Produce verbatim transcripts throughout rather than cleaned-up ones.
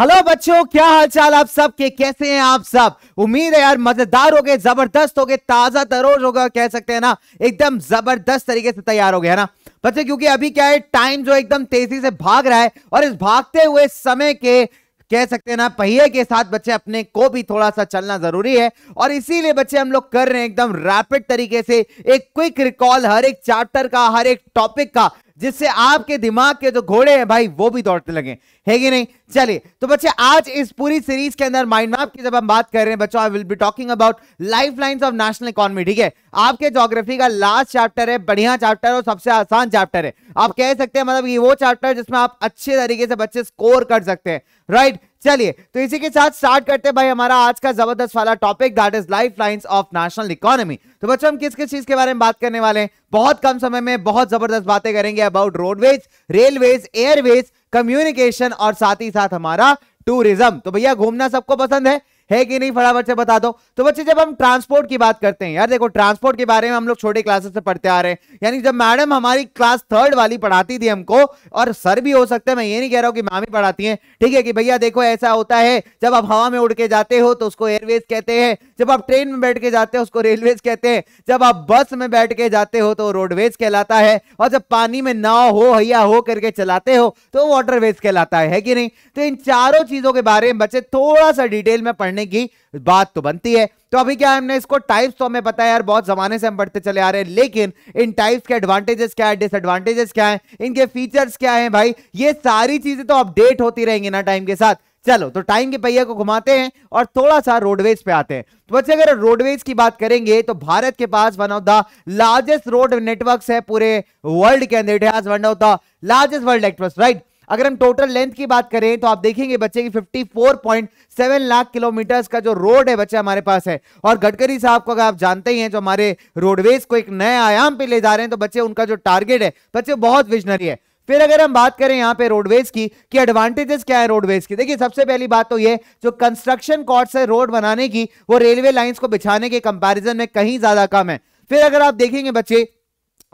Hello बच्चों, क्या हाल चाल आप सब के, कैसे हैं आप सब। उम्मीद है यार मजेदार हो गए, जबरदस्त हो गए, ताजा तरोज होगा, कह सकते हैं ना, एकदम जबरदस्त तरीके से तैयार हो गए है ना बच्चे। क्योंकि अभी क्या है, टाइम जो एकदम तेजी से भाग रहा है और इस भागते हुए समय के कह सकते हैं ना पहिए के साथ बच्चे अपने को भी थोड़ा सा चलना जरूरी है। और इसीलिए बच्चे हम लोग कर रहे हैं एकदम रैपिड तरीके से एक क्विक रिकॉल हर एक चैप्टर का, हर एक टॉपिक का, जिससे आपके दिमाग के जो घोड़े हैं भाई वो भी दौड़ने लगे, है कि नहीं। चलिए तो बच्चे आज इस पूरी सीरीज के अंदर माइंड मैप की जब हम बात कर रहे हैं बच्चों, I will be talking about lifelines of national economy. ठीक है, आपके ज्योग्राफी का लास्ट चैप्टर है, बढ़िया चैप्टर और सबसे आसान चैप्टर है, आप कह सकते हैं, मतलब ये वो चैप्टर जिसमें आप अच्छे तरीके से बच्चे स्कोर कर सकते हैं, राइट। चलिए तो इसी के साथ स्टार्ट करते हैं भाई हमारा आज का जबरदस्त वाला topic, that is lifelines of national economy. तो बच्चों हम किस किस चीज के बारे में बात करने वाले हैं, बहुत कम समय में बहुत जबरदस्त बातें करेंगे about roadways, railways, airways, communication और साथ ही साथ हमारा टूरिज्म। तो भैया घूमना सबको पसंद है है कि नहीं, फटाफट से बता दो। तो बच्चे जब हम ट्रांसपोर्ट की बात करते हैं यार, देखो ट्रांसपोर्ट के बारे में हम लोग छोटे क्लासेस से पढ़ते आ रहे हैं, यानी जब मैडम हमारी क्लास थर्ड वाली पढ़ाती थी हमको, और सर भी हो सकता है, मैं ये नहीं कह रहा हूँ कि मैम ही पढ़ाती हैं, ठीक है, कि भैया देखो ऐसा होता है जब आप हवा में उड़ के जाते हो तो उसको एयरवेज कहते हैं, जब आप ट्रेन में बैठ के जाते हो उसको रेलवेज कहते हैं, जब आप बस में बैठ के जाते हो तो रोडवेज कहलाता है, और जब पानी में नाव हो हैया हो करके चलाते हो तो वाटरवेज कहलाता है, है कि नहीं। तो इन चारों चीजों के बारे में बच्चे थोड़ा सा डिटेल में पढ़ने की बात तो बनती है। तो अभी क्या है, हमने इसको टाइप्स तो हमें पता है यार, बहुत जमाने से हम पढ़ते चले आ रहे हैं, लेकिन इन टाइप्स के एडवांटेजेस क्या है, डिसएडवांटेजेस क्या है, इनके फीचर्स क्या है भाई, ये सारी चीजें तो अपडेट होती रहेंगी ना टाइम के साथ। चलो तो टाइम के पहिया को घुमाते हैं और थोड़ा सा रोडवेज पे आते हैं। तो बच्चे अगर रोडवेज की बात करेंगे तो भारत के पास one of the largest road networks है पूरे वर्ल्ड के अंदर, it has one of the largest world express, right. अगर हम टोटल लेंथ की बात करें तो आप देखेंगे बच्चे की चौवन पॉइंट सात लाख किलोमीटर्स का जो रोड है बच्चे हमारे पास है। और गडकरी साहब को अगर आप जानते ही हैं, जो हमारे रोडवेज को एक नए आयाम पे ले जा रहे हैं, तो बच्चे उनका जो टारगेट है बच्चे बहुत विजनरी है। फिर अगर हम बात करें यहाँ पे रोडवेज की कि एडवांटेजेस क्या है रोडवेज की, देखिए सबसे पहली बात तो ये जो कंस्ट्रक्शन कॉस्ट है रोड बनाने की, वो रेलवे लाइन्स को बिछाने के कंपेरिजन में कहीं ज्यादा कम है। फिर अगर आप देखेंगे बच्चे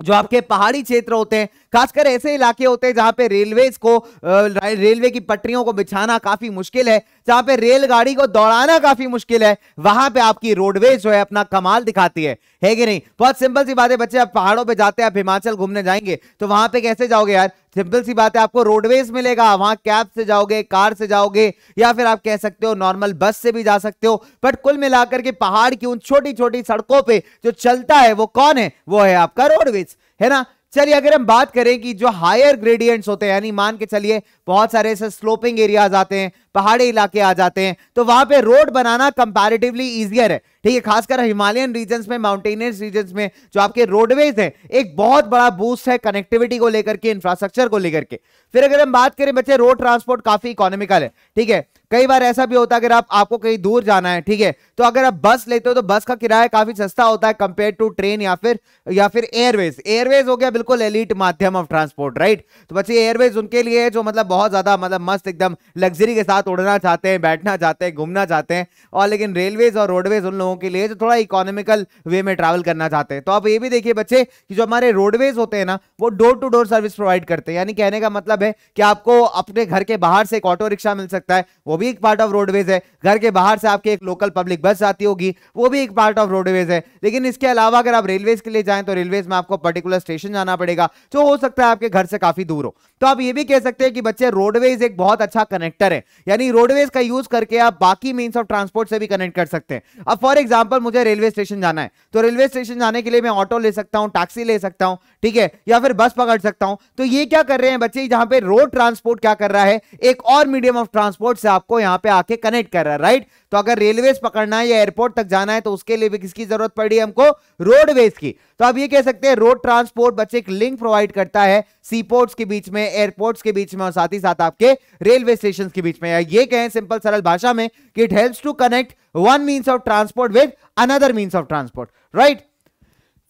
जो आपके पहाड़ी क्षेत्र होते हैं, खासकर ऐसे इलाके होते हैं जहां पे रेलवेज को रेलवे की पटरियों को बिछाना काफी मुश्किल है, जहां पे रेलगाड़ी को दौड़ाना काफी मुश्किल है, वहां पे आपकी रोडवेज जो है अपना कमाल दिखाती है, है कि नहीं। बहुत सिंपल सी बात है बच्चे, आप पहाड़ों पे जाते हैं, आप हिमाचल घूमने जाएंगे तो वहां पे कैसे जाओगे यार, सिंपल सी बात है, आपको रोडवेज मिलेगा, वहां कैब से जाओगे, कार से जाओगे, या फिर आप कह सकते हो नॉर्मल बस से भी जा सकते हो। बट कुल मिलाकर के पहाड़ की उन छोटी छोटी सड़कों पे जो चलता है वो कौन है, वो है आपका रोडवेज, है ना। चलिए अगर हम बात करें कि जो हायर ग्रेडियंट्स होते हैं, यानी मान के चलिए बहुत सारे ऐसे स्लोपिंग एरियाज आते हैं, पहाड़ी इलाके आ जाते हैं, तो वहां पे रोड बनाना कंपैरेटिवली इजियर है, ठीक है, खासकर हिमालयन रीजन्स में, माउंटेनियस रीजन्स में जो आपके रोडवेज है एक बहुत बड़ा बूस्ट है कनेक्टिविटी को लेकर के, इंफ्रास्ट्रक्चर को लेकर के। फिर अगर हम बात करें बच्चे, रोड ट्रांसपोर्ट काफी इकोनॉमिकल है, ठीक है। कई बार ऐसा भी होता है अगर आप आपको कहीं दूर जाना है, ठीक है, तो अगर आप बस लेते हो तो बस का किराया काफी सस्ता होता है कंपेयर टू ट्रेन या फिर या फिर एयरवेज। एयरवेज हो गया बिल्कुल एलिट माध्यम ऑफ ट्रांसपोर्ट, राइट। तो बच्चे एयरवेज उनके लिए है जो मतलब बहुत ज्यादा मतलब मस्त एकदम लग्जरी के साथ उड़ना चाहते हैं, बैठना चाहते हैं, घूमना चाहते हैं, और लेकिन रेलवेज और रोडवेज उन लोगों के लिए जो थोड़ा इकोनॉमिकल वे में ट्रैवल करना चाहते हैं। तो आप ये भी देखिए बच्चे कि जो हमारे रोडवेज होते हैं ना, वो door to door service provide करते हैं, यानी कहने का मतलब है कि आपको अपने घर के बाहर से एक ऑटो रिक्शा मिल सकता है, वो भी एक पार्ट ऑफ रोडवेज है, घर के बाहर से आपके एक लोकल पब्लिक बस आती होगी, वो भी एक पार्ट ऑफ रोडवेज है। लेकिन इसके अलावा अगर आप रेलवेज के लिए जाएं तो रेलवेज में आपको पर्टिकुलर स्टेशन जाना पड़ेगा जो हो सकता है आपके घर से काफी दूर हो। तो आप ये भी कह सकते हैं कि बच्चे रोडवेज एक बहुत अच्छा कनेक्टर है, यानी रोडवेज का यूज करके आप बाकी मीन्स ऑफ ट्रांसपोर्ट से भी कनेक्ट कर सकते हैं। अब फॉर एग्जाम्पल मुझे रेलवे स्टेशन जाना है, तो रेलवे स्टेशन जाने के लिए मैं ऑटो ले सकता हूँ, टैक्सी ले सकता हूँ, ठीक है, या फिर बस पकड़ सकता हूँ। तो ये क्या कर रहे हैं बच्चे, जहां पे रोड ट्रांसपोर्ट क्या कर रहा है, एक और मीडियम ऑफ ट्रांसपोर्ट से आपको यहां पे आके कनेक्ट कर रहा है, राइट। तो अगर रेलवेज पकड़ना है या एयरपोर्ट तक जाना है तो उसके लिए भी किसकी जरूरत पड़ी हमको, रोडवेज की। तो आप ये कह सकते हैं रोड ट्रांसपोर्ट बच्चे एक लिंक प्रोवाइड करता है सीपोर्ट्स के बीच में, एयरपोर्ट्स के बीच में, और साथ ही साथ आपके रेलवे स्टेशन के बीच में। ये कहें सिंपल सरल भाषा में कि it helps to connect one means of transport with another means of transport, right.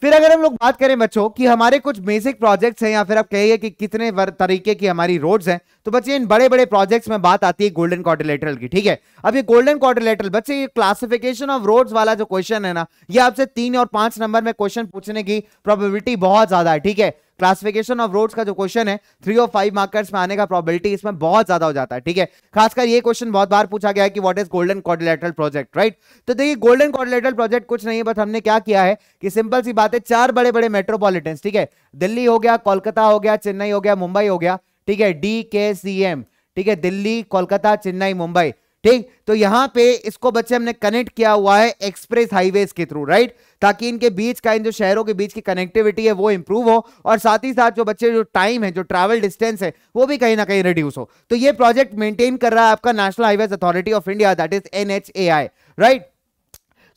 फिर अगर हम लोग बात करें बच्चों कि हमारे कुछ बेसिक प्रोजेक्ट्स हैं, या फिर आप कहिए कि कितने तरीके की हमारी रोड्स हैं, तो बच्चे इन बड़े बड़े प्रोजेक्ट्स में बात आती है गोल्डन क्वाड्रिलेटरल की, ठीक है। अब ये गोल्डन क्वाड्रिलेटरल बच्चे ये क्लासिफिकेशन ऑफ रोड्स वाला जो क्वेश्चन है ना, ये आपसे तीन और पांच नंबर में क्वेश्चन पूछने की प्रोबेबिलिटी बहुत ज्यादा है, ठीक है। क्लासिफिकेशन ऑफ रोड्स का जो क्वेश्चन है थ्री और फाइव मार्कर्स में आने का प्रोबेबिलिटी इसमें बहुत ज्यादा हो जाता है। ठीक है, खासकर ये क्वेश्चन बहुत बार पूछा गया है कि what is golden quadrilateral project, right. तो देखिए गोल्डन क्वाड्रिलेटरल प्रोजेक्ट कुछ नहीं है, बट हमने क्या किया है कि सिंपल सी बात है, चार बड़े बड़े मेट्रोपॉलिटन, ठीक है, दिल्ली हो गया, कोलकाता हो गया, चेन्नई हो गया, मुंबई हो गया, ठीक है, डी के सी एम, ठीक है, दिल्ली, कोलकाता, चेन्नई, मुंबई, ठीक। तो यहाँ पे इसको बच्चे हमने कनेक्ट किया हुआ है एक्सप्रेस हाईवेज के थ्रू, राइट, ताकि इनके बीच का, इन जो शहरों के बीच की कनेक्टिविटी है वो इंप्रूव हो और साथ ही साथ जो बच्चे जो टाइम है, जो ट्रैवल डिस्टेंस है, वो भी कहीं ना कहीं रिड्यूस हो। तो ये प्रोजेक्ट मेंटेन कर रहा है आपका national highways authority of India, that is N H A I, right.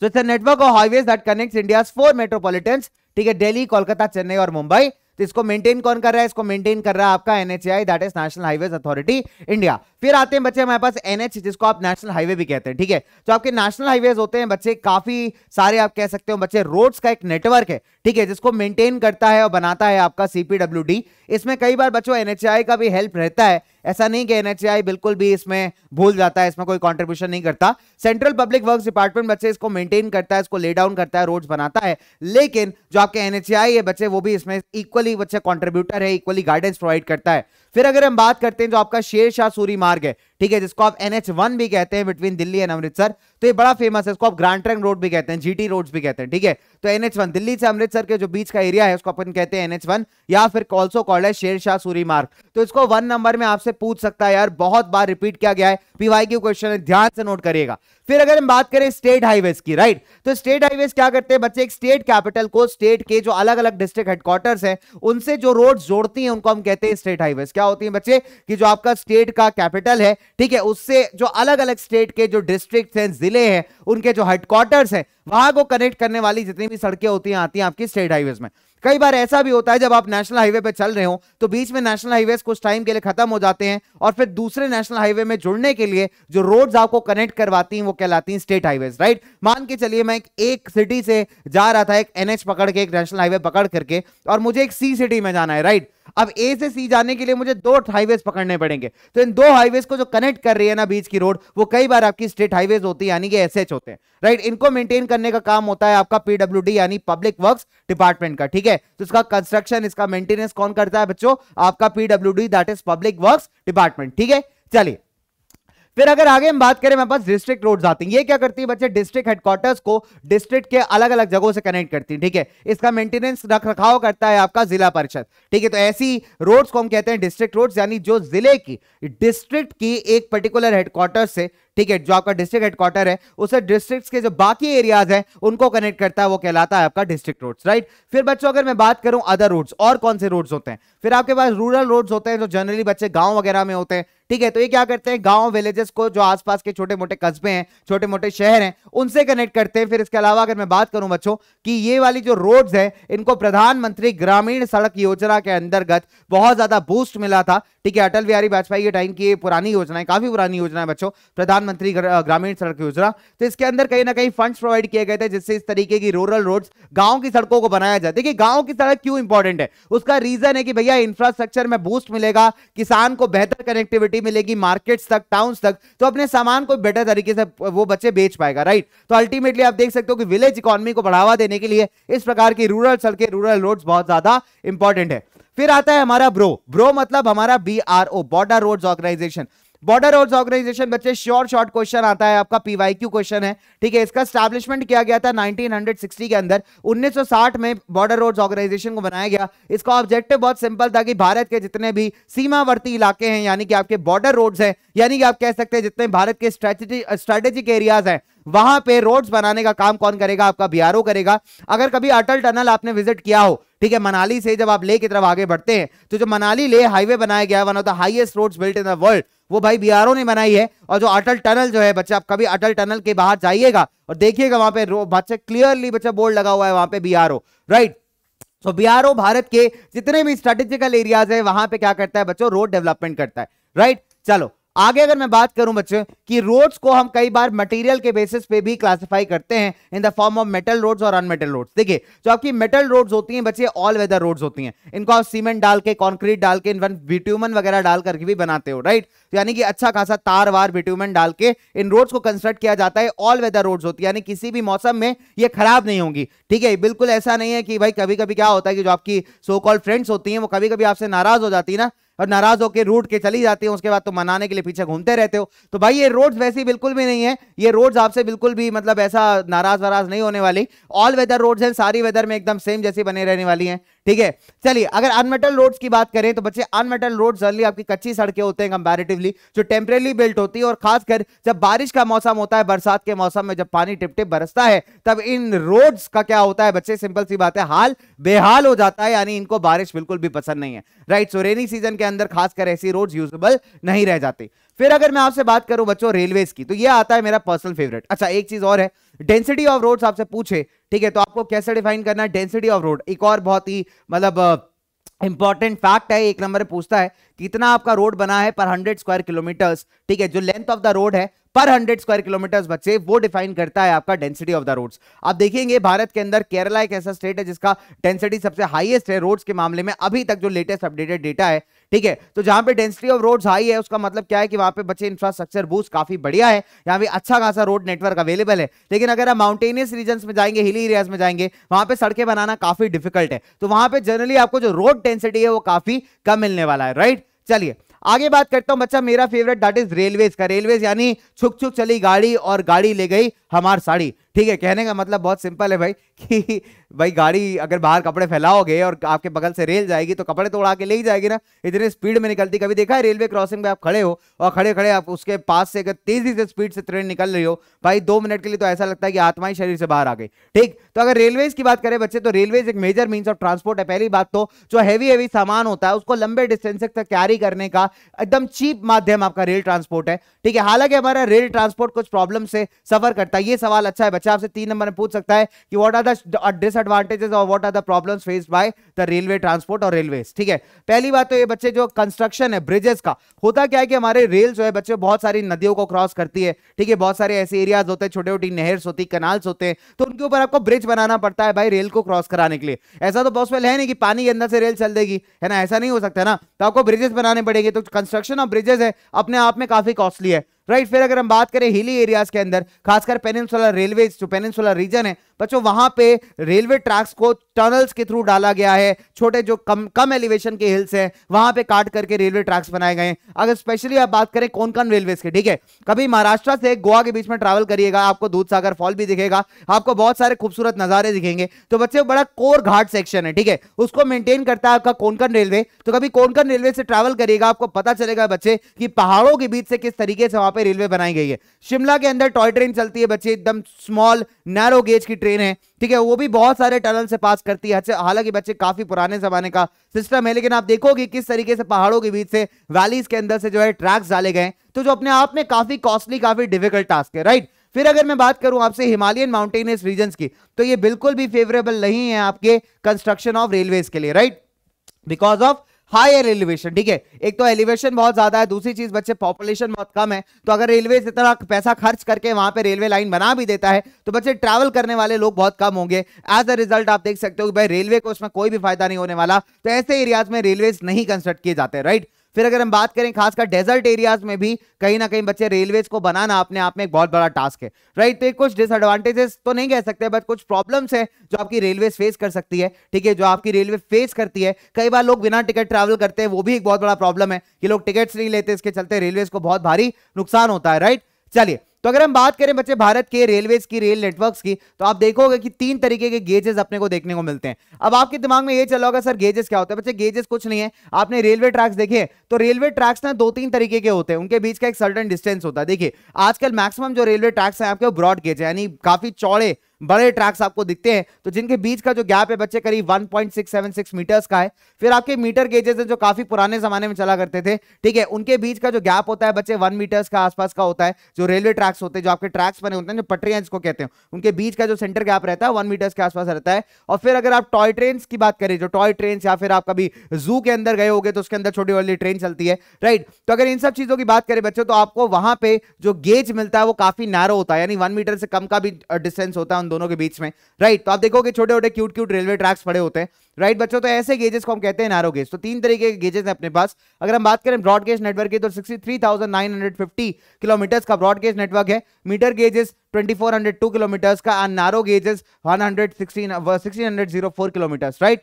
So it's a network of highways that connects India's four metropolitans, ठीक है, दिल्ली, कोलकाता, चेन्नई और मुंबई। तो इसको मेंटेन कौन कर रहा है? इसको मेंटेन कर रहा है आपका N H A I, that is national highways authority India. फिर आते हैं बच्चे हमारे पास एन एच, जिसको आप नेशनल हाईवे भी कहते हैं, ठीक है। तो आपके नेशनल हाईवेज होते हैं बच्चे काफी सारे, आप कह सकते हो बच्चे रोड्स का एक नेटवर्क है, ठीक है, जिसको मेंटेन करता है और बनाता है आपका सी पी डब्ल्यू डी। इसमें कई बार बच्चों एन एच ए आई का भी हेल्प रहता है, ऐसा नहीं कि एन एच ए आई बिल्कुल भी इसमें भूल जाता है, इसमें कोई कंट्रीब्यूशन नहीं करता। सेंट्रल पब्लिक वर्क्स डिपार्टमेंट बच्चे इसको मेंटेन करता है, इसको ले डाउन करता है, रोड्स बनाता है, लेकिन जो आपके एन एच ए आई है बच्चे वो भी इसमें इक्वली बच्चे कंट्रीब्यूटर है, इक्वली गाइडेंस प्रोवाइड करता है। फिर अगर हम बात करते हैं जो आपका शेर शाह सूरी मार्ग है, ठीक है, जिसको आप एन एच वन भी कहते हैं बिटवीन दिल्ली एंड अमृतसर, तो ये बड़ा फेमस है, इसको आप ग्रैंड ट्रंक रोड भी कहते हैं, जीटी रोड्स भी कहते हैं, ठीक है। तो एन एच वन दिल्ली से अमृतसर के जो बीच का एरिया है उसको अपन कहते हैं एन एच वन, या फिर ऑल्सो कॉल्ड है शेर शाह सूरी मार्ग। तो इसको वन नंबर में आपसे पूछ सकता है यार, बहुत बार रिपीट किया गया है, पीवाईक्यू क्वेश्चन है, ध्यान से नोट करिएगा। फिर अगर हम बात करें स्टेट हाईवेज की, राइट, तो स्टेट हाईवेज क्या करते हैं बच्चे, एक स्टेट कैपिटल को स्टेट के जो अलग अलग डिस्ट्रिक्ट हेडक्वार्टर्स हैं उनसे जो रोड्स जोड़ती हैं उनको हम कहते हैं स्टेट हाईवेज। क्या होती है बच्चे कि जो आपका स्टेट का कैपिटल है, ठीक है, उससे जो अलग अलग स्टेट के जो डिस्ट्रिक्ट हैं, जिले हैं, उनके जो हेडक्वार्टर्स हैं वहां को कनेक्ट करने वाली जितनी भी सड़कें होती हैं आती हैं आपकी स्टेट हाईवेज में। कई बार ऐसा भी होता है जब आप नेशनल हाईवे पे चल रहे हो तो बीच में नेशनल हाईवे कुछ टाइम के लिए खत्म हो जाते हैं और फिर दूसरे नेशनल हाईवे में जुड़ने के लिए जो रोड्स आपको कनेक्ट करवाती हैं वो कहलाती हैं स्टेट हाईवेज, राइट। मान के चलिए मैं एक, एक सिटी से जा रहा था, एक एन एच पकड़ के, एक नेशनल हाईवे पकड़ करके, और मुझे एक सी सिटी में जाना है, राइट। अब ए से सी जाने के लिए मुझे दो हाईवेज पकड़ने पड़ेंगे, तो इन दो हाईवेज को जो कनेक्ट कर रही है ना बीच की रोड, वो कई बार आपकी स्टेट हाईवेज होती है, यानी कि एस एच होते हैं, राइट। इनको मेंटेन करने का काम होता है आपका पी डब्ल्यू डी यानी पब्लिक वर्क्स डिपार्टमेंट का, ठीक है। तो इसका कंस्ट्रक्शन, इसका मेंटेनेंस कौन करता है बच्चों? आपका P W D that is public works department, ठीक है। चलिए फिर अगर आगे हम बात करें, मेरे पास डिस्ट्रिक्ट रोड्स आती हैं। ये क्या करती है बच्चे, डिस्ट्रिक्ट हेडक्वार्टर्स को डिस्ट्रिक्ट के अलग अलग जगहों से कनेक्ट करती है, ठीक है। इसका मेंटेनेंस रख रखाव करता है आपका जिला परिषद, ठीक है। तो ऐसी रोड्स को हम कहते हैं डिस्ट्रिक्ट रोड्स, यानी जो जिले की, डिस्ट्रिक्ट की एक पर्टिकुलर हेडक्वार्टर से, ठीक है, जो आपका डिस्ट्रिक्ट हेडक्वार्टर है उसे डिस्ट्रिक्ट्स के जो बाकी एरियाज हैं उनको कनेक्ट करता है, वो कहलाता है आपका डिस्ट्रिक्ट रोड्स, राइट। फिर बच्चों अगर मैं बात करूं अदर रोड्स, और कौन से रोड्स होते हैं, फिर आपके पास रूरल रोड्स होते हैं जो जनरली बच्चे गांव वगैरह में होते हैं, ठीक है। तो ये क्या करते हैं, गांव विलेजेस को जो आसपास के छोटे मोटे कस्बे हैं, छोटे मोटे शहर हैं, उनसे कनेक्ट करते हैं। फिर इसके अलावा अगर मैं बात करूं बच्चों कि ये वाली जो रोड्स है इनको प्रधानमंत्री ग्रामीण सड़क योजना के अंतर्गत बहुत ज्यादा बूस्ट मिला था, ठीक है। अटल बिहारी वाजपेयी के टाइम की पुरानी योजना है, काफी पुरानी योजना है बच्चों, प्रधानमंत्री ग्रामीण सड़क योजना। तो इसके अंदर कहीं ना कहीं फंड्स प्रोवाइड किए गए थे जिससे इस तरीके की रूरल रोड्स, गांव की सड़कों को बनाया जाए। देखिए गांव की सड़क क्यों इंपॉर्टेंट है, उसका रीजन है कि भैया इंफ्रास्ट्रक्चर में बूस्ट मिलेगा, किसान को बेहतर कनेक्टिविटी मिलेगी मार्केट्स तक, टाउन्स तक, तो अपने सामान को बेटर तरीके से वो बच्चे बेच पाएगा, राइट। तो अल्टीमेटली आप देख सकते हो कि विलेज इकोनॉमी को बढ़ावा देने के लिए इस प्रकार की रूरल सड़कें, रूरल रोड्स बहुत ज्यादा इंपॉर्टेंट है। फिर आता है हमारा ब्रो, ब्रो मतलब हमारा B R O, border roads organisation. Border roads organisation बच्चे श्योर शॉर्ट क्वेश्चन आता है, आपका पीवाईक्यू क्वेश्चन है, ठीक है। इसका स्टैब्लिशमेंट किया गया था नाइनटीन सिक्सटी के अंदर, उन्नीस सौ साठ में बॉर्डर रोड्स ऑर्गेनाइजेशन को बनाया गया। इसका ऑब्जेक्टिव बहुत सिंपल था कि भारत के जितने भी सीमावर्ती इलाके हैं, यानी कि आपके बॉर्डर रोड्स हैं, यानी कि आप कह सकते हैं जितने भारत के स्ट्रेटेजिक एरियाज हैं वहां पे रोड्स बनाने का काम कौन करेगा, आपका बीआरओ करेगा। अगर कभी अटल टनल आपने विजिट किया हो, ठीक है, मनाली से जब आप लेह की तरफ आगे बढ़ते हैं तो जो मनाली लेह हाईवे बनाया गया है, one of the highest roads built in the world, वो भाई बीआरओ ने बनाई है। और जो अटल टनल जो है बच्चा, आप कभी अटल टनल के बाहर जाइएगा और देखिएगा वहां पे बच्चा क्लियरली बच्चा बोर्ड लगा हुआ है वहां पे बीआरओ, राइट। तो बीआरओ भारत के जितने भी स्ट्रेटेजिकल एरियाज है वहां पे क्या करता है बच्चों, रोड डेवलपमेंट करता है, राइट। चलो आगे अगर मैं बात करूं बच्चों कि रोड्स को हम कई बार मटेरियल के बेसिस पे भी क्लासिफाई करते हैं in the form of metal roads और अनमेटल रोड्स। देखिए जो आपकी मेटल रोड्स होती हैं बच्चे ऑल वेदर रोड्स होती हैं, इनको आप सीमेंट डाल के कॉन्क्रीट डाल के इनवन बिट्यूमन वगैरह डाल करके भी बनाते हो राइट। तो यानी कि अच्छा खासा तार वार बिट्यूमन डाल के इन रोड्स को कंस्ट्रक्ट किया जाता है। ऑल वेदर रोड्स होती है यानी किसी भी मौसम में ये खराब नहीं होंगी। ठीक है, बिल्कुल ऐसा नहीं है कि भाई कभी कभी क्या होता है कि जो आपकी सो कॉल्ड फ्रेंड्स होती हैं वो कभी कभी आपसे नाराज हो जाती है ना, और नाराज होकर रूट के चली जाती है, उसके बाद तो मनाने के लिए पीछे घूमते रहते हो। तो भाई ये रोड्स वैसी बिल्कुल भी नहीं है, ये रोड्स आपसे बिल्कुल भी मतलब ऐसा नाराज वाराज नहीं होने वाली। ऑल वेदर रोड्स हैं, सारी वेदर में एकदम सेम जैसी बने रहने वाली हैं। ठीक है, चलिए अगर अनमेटल रोड्स की बात करें तो बच्चे अनमेटल रोड्स अर्ली आपकी कच्ची सड़कें होते हैं कंपैरेटिवली, जो टेम्परेली बिल्ट होती है, और खासकर जब बारिश का मौसम होता है, बरसात के मौसम में जब पानी टिप टिप बरसता है तब इन रोड्स का क्या होता है बच्चे, सिंपल सी बात है हाल बेहाल हो जाता है, यानी इनको बारिश बिल्कुल भी पसंद नहीं है राइट। सो रेनी सीजन के अंदर खासकर ऐसी रोड्स यूजेबल नहीं रह जाती। फिर अगर मैं आपसे बात करूं बच्चों रेलवेज की तो ये आता है मेरा पर्सनल फेवरेट। अच्छा एक चीज और है, डेंसिटी ऑफ रोड्स आपसे पूछे ठीक है तो आपको कैसे डिफाइन करना है डेंसिटी ऑफ रोड, एक और बहुत ही मतलब इंपॉर्टेंट फैक्ट है। एक नंबर पूछता है कितना आपका रोड बना है पर हंड्रेड स्क्वायर किलोमीटर्स। ठीक है, जो लेंथ ऑफ द रोड है पर हंड्रेड स्क्वायर किलोमीटर्स बच्चे वो डिफाइन करता है आपका डेंसिटी ऑफ द रोड्स। आप देखेंगे भारत के अंदर केरला एक ऐसा स्टेट है जिसका डेंसिटी सबसे हाईएस्ट है रोड्स के मामले में, अभी तक जो लेटेस्ट अपडेटेड डेटा है। ठीक है, तो जहां पे डेंसिटी ऑफ रोड्स हाई है उसका मतलब क्या है कि वहां पे बच्चे इंफ्रास्ट्रक्चर बूस्ट काफी बढ़िया है, यहाँ पे अच्छा खासा रोड नेटवर्क अवेलेबल है। लेकिन अगर आप माउंटेनियस रीजन्स में जाएंगे, हिली एरियाज में जाएंगे, वहां पे सड़कें बनाना काफी डिफिकल्ट है, तो वहां पे जनरली आपको जो रोड डेंसिटी है वो काफी कम मिलने वाला है राइट। चलिए आगे बात करता हूं बच्चा मेरा फेवरेट दैट इज रेलवेज का। रेलवेज यानी छुक छुक चली गाड़ी और गाड़ी ले गई हमार साड़ी। ठीक है, कहने का मतलब बहुत सिंपल है भाई कि भाई गाड़ी अगर बाहर कपड़े फैलाओगे और आपके बगल से रेल जाएगी तो कपड़े तो उड़ा के ले ही जाएगी ना, इतने स्पीड में निकलती। कभी देखा है रेलवे क्रॉसिंग पे आप खड़े हो और खड़े खड़े आप उसके पास से अगर तेजी से स्पीड से ट्रेन निकल रही हो, भाई दो मिनट के लिए तो ऐसा लगता है कि आत्मा ही शरीर से बाहर आ गई। ठीक, तो अगर रेलवेज की बात करें बच्चे तो रेलवेज एक मेजर मीन्स ऑफ ट्रांसपोर्ट है। पहली बात तो जो हैवी हैवी सामान होता है उसको लंबे डिस्टेंस तक कैरी करने का एकदम चीप माध्यम आपका रेल ट्रांसपोर्ट है। ठीक है, हालांकि हमारा रेल ट्रांसपोर्ट कुछ प्रॉब्लम से सफर करता है। ये सवाल अच्छा है बच्चा, आपसे तीन नंबर में पूछ सकता है कि व्हाट आर द डिसएडवांटेजेस और what are the problems faced by the railway transport और रेलवेज। ठीक है, पहली बात तो ये बच्चे जो कंस्ट्रक्शन है ब्रिजेस का, होता क्या है कि हमारे रेल जो है बच्चे बहुत सारी नदियों को क्रॉस करती है। ठीक है, बहुत सारे ऐसे एरियाज होते हैं, छोटी छोटी नहर्स होती, कनाल्स होते हैं, तो उनके ऊपर आपको ब्रिज बनाना पड़ता है भाई रेल को क्रॉस कराने के लिए। ऐसा तो पॉसिबल है नहीं कि पानी के अंदर से रेल चल देगी, है ना, ऐसा नहीं हो सकता ना, तो आपको ब्रिजेस बनाने पड़ेंगे। तो कंस्ट्रक्शन ऑफ ब्रिजेस है अपने आप में काफी कॉस्टली है राइट। फिर अगर हम बात करें हिली एरियाज के अंदर, खासकर पेनिनसुलर रेलवेज जो पेनिनसुलर रीजन है बच्चों, वहां पे रेलवे ट्रैक्स को टनल्स के थ्रू डाला गया है। छोटे जो कम कम एलिवेशन के हिल्स हैं वहां पे काट करके रेलवे ट्रैक्स बनाए गए हैं। अगर स्पेशली आप बात करें कोंकण रेलवेज के, ठीक है, कभी महाराष्ट्र से गोवा के बीच में ट्रैवल करिएगा, आपको दूध सागर फॉल भी दिखेगा, आपको बहुत सारे खूबसूरत नजारे दिखेंगे। तो बच्चे बड़ा कोर घाट सेक्शन है, ठीक है, उसको मेंटेन करता है आपका कोंकण रेलवे। तो कभी कोंकण रेलवे से ट्रैवल करिएगा, आपको पता चलेगा बच्चे की पहाड़ों के बीच से किस तरीके से पे रेलवे बनाई गई है। शिमला के अंदर टॉय ट्रेन चलती है बच्चे, एकदम स्मॉल नैरो गेज की ट्रेन है। ठीक है, वो भी बहुत सारे टनल से पास करती है। हालांकि बच्चे काफी पुराने जमाने का सिस्टम है, लेकिन आप देखोगे किस तरीके से पहाड़ों के बीच से वैलीज के अंदर से जो है ट्रैक्स डाले गए, तो जो अपने आप में काफी कॉस्टली काफी डिफिकल्ट टास्क है राइट। फिर अगर मैं बात करूं आपसे हिमालयन माउंटेनियस रीजन्स की, तो ये बिल्कुल भी फेवरेबल नहीं है आपके कंस्ट्रक्शन ऑफ रेलवेज के लिए right, because of high elevation. ठीक है, एक तो एलिवेशन बहुत ज्यादा है, दूसरी चीज बच्चे पॉपुलेशन बहुत कम है। तो अगर रेलवे इतना पैसा खर्च करके वहां पे रेलवे लाइन बना भी देता है तो बच्चे ट्रैवल करने वाले लोग बहुत कम होंगे। एज अ रिजल्ट आप देख सकते हो कि भाई रेलवे को उसमें कोई भी फायदा नहीं होने वाला, तो ऐसे एरियाज में रेलवेज नहीं कंस्ट्रक्ट किए जाते राइट। फिर अगर हम बात करें खासकर डेजर्ट एरियाज में भी कहीं ना कहीं बच्चे रेलवेज को बनाना अपने आप में एक बहुत बड़ा टास्क है राइट। तो कुछ डिसएडवांटेजेस तो नहीं कह सकते, बट कुछ प्रॉब्लम्स है जो आपकी रेलवे फेस कर सकती है। ठीक है, जो आपकी रेलवे फेस करती है, कई बार लोग बिना टिकट ट्रैवल करते हैं, वो भी एक बहुत बड़ा प्रॉब्लम है कि लोग टिकट्स नहीं लेते, इसके चलते रेलवेज को बहुत भारी नुकसान होता है राइट। चलिए तो अगर हम बात करें बच्चे भारत के रेलवेज की, रेल नेटवर्क्स की, तो आप देखोगे कि तीन तरीके के गेजेस अपने को देखने को मिलते हैं। अब आपके दिमाग में ये चला होगा सर गेजेस क्या होता है, बच्चे गेजेस कुछ नहीं है। आपने रेलवे ट्रैक्स देखे तो रेलवे ट्रैक्स ना दो तीन तरीके के होते हैं, उनके बीच का एक सर्टेन डिस्टेंस होता है। देखिए आजकल मैक्सिमम जो रेलवे ट्रैक्स है आपके ब्रॉड गेज है, यानी काफी चौड़े बड़े ट्रैक्स आपको दिखते हैं, तो जिनके बीच का जो गैप है बच्चे करीब one point six seven six metres का है। फिर आपके मीटर गेजेस हैं जो काफी पुराने जमाने में चला करते थे, ठीक है, उनके बीच का जो गैप होता है बच्चे वन मीटर्स का आसपास का होता है। जो रेलवे ट्रैक्स होते हैं, जो आपके ट्रैक्स बने होते हैं, जो पटरियां जिसको कहते हैं, उनके बीच का जो सेंटर गैप रहता है वन मीटर्स के आसपास रहता है। और फिर अगर आप टॉय ट्रेन की बात करें, जो टॉय ट्रेन या फिर आप कभी जू के अंदर गए होगे तो उसके अंदर छोटी वाली ट्रेन चलती है, राइट। तो अगर इन सब चीजों की बात करें बच्चों, तो आपको वहां पे जो गेज मिलता है वो काफी नैरो होता है, यानी वन मीटर से कम का भी डिस्टेंस होता है उन दोनों के बीच में, राइट। तो आप देखोगे छोटे छोटे क्यूट क्यूट रेलवे ट्रैक्स पड़े होते हैं, राइट बच्चों। तो ऐसे गेजेस को हम कहते हैं नैरो गेज। तो तीन तरीके के गेजेस हैं अपने पास। अगर हम बात करें ब्रॉड गेज नेटवर्क की, तो sixty three thousand nine hundred fifty kilometres का ब्रॉड गेज नेटवर्क है। Metre gauges twenty four hundred two kilometres का and narrow gauges one hundred sixteen thousand six hundred four kilometres, right.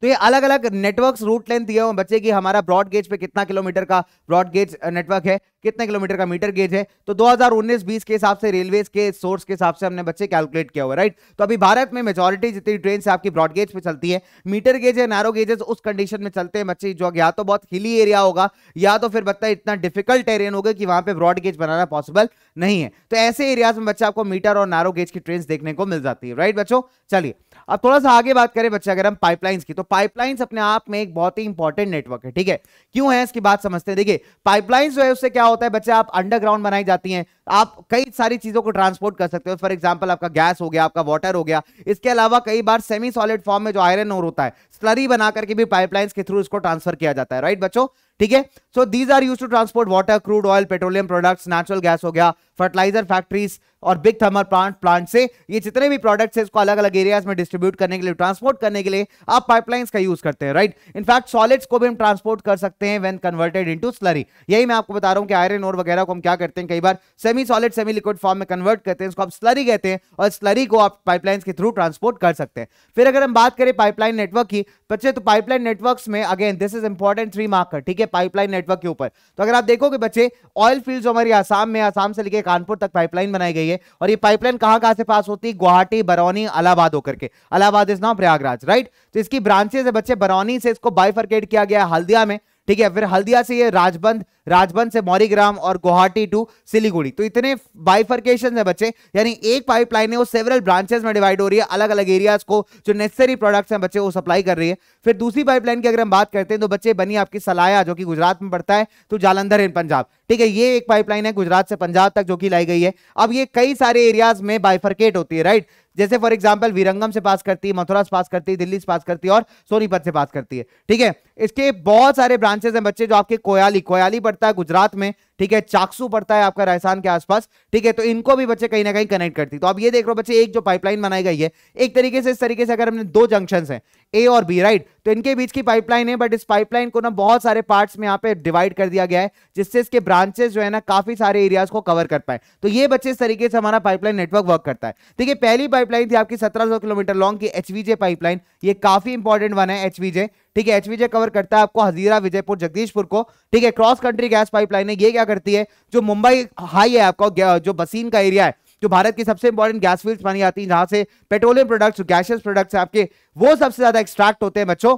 तो ये अलग अलग networks root length दिए हुए बच्चे की हमारा ब्रॉड गेज पे कितना किलोमीटर का ब्रॉड गेज नेटवर्क है, कितने किलोमीटर का मीटर गेज है। तो दो हज़ार उन्नीस बीस के हिसाब से रेलवेज के सोर्स के हिसाब से हमने बच्चे कैलकुलेट किया हुआ, राइट। तो अभी भारत में मेजॉरिटी जितनी ट्रेन से आपकी ब्रॉड गेज पे चलती है, मीटर गेज है नैरो गेजेस उस कंडीशन में चलते हैं बच्चे जो या तो बहुत हिली एरिया होगा या तो फिर बच्चा इतना डिफिकल्ट एरियन होगा कि वहां पर ब्रॉड गेज बनाना पॉसिबल नहीं है। तो ऐसे एरियाज में बच्चे आपको मीटर और नैरो गेज की ट्रेन देखने को मिल जाती है, राइट बच्चों। चलिए अब थोड़ा सा आगे बात करें बच्चे अगर हम पाइपलाइंस की, तो पाइपलाइंस अपने आप में एक बहुत ही इंपॉर्टेंट नेटवर्क है, ठीक है। क्यों है इसकी बात समझते हैं। देखिए पाइपलाइंस जो है उससे क्या होता है बच्चे, आप अंडरग्राउंड बनाई जाती हैं, आप कई सारी चीजों को ट्रांसपोर्ट कर सकते हो। फॉर एग्जांपल आपका गैस हो गया, आपका वाटर हो गया, इसके अलावा कई बार सेमी सॉलिड फॉर्म में जो आयरन ओर होता है स्लरी बना करके भी पाइपलाइंस के थ्रू इसको ट्रांसफर किया जाता है, राइट बच्चों, ठीक है। So these are use to transport water, crude oil, petroleum products, natural gas हो गया, फर्टिलाइजर फैक्ट्रीज और बिग थर्मल प्लांट प्लांट से ये जितने भी प्रोडक्ट्स हैं इसको अलग अलग एरियाज में डिस्ट्रीब्यूट करने के लिए, ट्रांसपोर्ट करने के लिए आप पाइपलाइंस का यूज करते हैं, राइट। इनफैक्ट सॉलिड्स को भी हम ट्रांसपोर्ट कर सकते हैं व्हेन कन्वर्टेड इनटू स्लरी। यही मैं आपको बता रहा हूं कि आयरन ओर वगैरह को हम क्या करते हैं, कई बार semi solid semi liquid form में कन्वर्ट करते हैं, इसको आप स्लरी कहते हैं, और स्लरी को आप पाइपलाइंस के थ्रू ट्रांसपोर्ट कर सकते हैं। फिर अगर हम बात करें पाइपलाइन नेटवर्क की बच्चे, तो पाइपलाइन नेटवर्क्स में again this is important three marker, ठीक है, पाइपलाइन नेटवर्क के ऊपर। तो अगर आप देखोगे बच्चे ऑयल फील्ड जो हमारी आसाम में, आसाम से लेके कानपुर तक पाइपलाइन बनाई गई है, और ये पाइपलाइन कहां कहां से पास होती है, गुवाहाटी, बरौनी, इलाहाबाद होकर के। Allahabad is now Prayagraj, right. तो इसकी ब्रांचेस है बच्चे, बरौनी से इसको बाइफरकेट किया गया है हल्दिया में, ठीक है, फिर हल्दिया से ये राजबंद, राजबंद से मौरीग्राम और गुवाहाटी टू सिलीगुड़ी। तो इतने बाइफरकेशन है बच्चे, यानी एक पाइपलाइन है वो सेवरल ब्रांचेस में डिवाइड हो रही है, अलग अलग एरियाज को जो नेसेसरी प्रोडक्ट्स हैं बच्चे वो सप्लाई कर रही है। फिर दूसरी पाइपलाइन की अगर हम बात करते हैं तो बच्चे बनी आपकी सलाया जो कि गुजरात में पड़ता है तो जालंधर इन पंजाब, ठीक है, ये एक पाइपलाइन है गुजरात से पंजाब तक जो कि लाई गई है। अब ये कई सारे एरियाज में बाइफरकेट होती है, राइट, जैसे फॉर एग्जांपल विरंगम से पास करती है, मथुरा से पास करती है, दिल्ली से पास करती है और सोनीपत से पास करती है, ठीक है। इसके बहुत सारे ब्रांचेस हैं बच्चे, जो आपके कोयाली कोयाली पड़ता है गुजरात में, ठीक है, चाकसू पड़ता है आपका राजस्थान के आसपास, ठीक है, तो इनको भी बच्चे कहीं ना कहीं कनेक्ट करती है। तो आप ये देख रहे हो बच्चे एक जो पाइपलाइन बनाई गई है एक तरीके से, इस तरीके से अगर हमने दो जंक्शंस हैं ए और बी, राइट, तो इनके बीच की पाइपलाइन है, बट इस पाइपलाइन को ना बहुत सारे पार्ट्स में यहाँ पे डिवाइड कर दिया गया है, जिससे इसके ब्रांचेस जो है ना काफी सारे एरियाज को कवर कर पाए। तो ये बच्चे इस तरीके से हमारा पाइपलाइन नेटवर्क वर्क करता है, ठीक है। पहली पाइपलाइन थी आपकी सत्रह सौ किलोमीटर लॉन्ग की एचवीजे पाइपलाइन, ये काफी इंपॉर्टेंट वन है एचवीजे, ठीक है, एचवीजे कवर करता है आपको हजीरा, विजयपुर, जगदीशपुर को, ठीक है। क्रॉस कंट्री गैस पाइपलाइन है, ये क्या करती है जो मुंबई हाई है आपका, जो बसीन का एरिया है, जो भारत की सबसे इंपॉर्टेंट गैस फील्ड्स मानी जाती है, जहां से पेट्रोलियम प्रोडक्ट्स, गैसियस प्रोडक्ट्स आपके वो सबसे ज्यादा एक्सट्रैक्ट होते हैं बच्चों,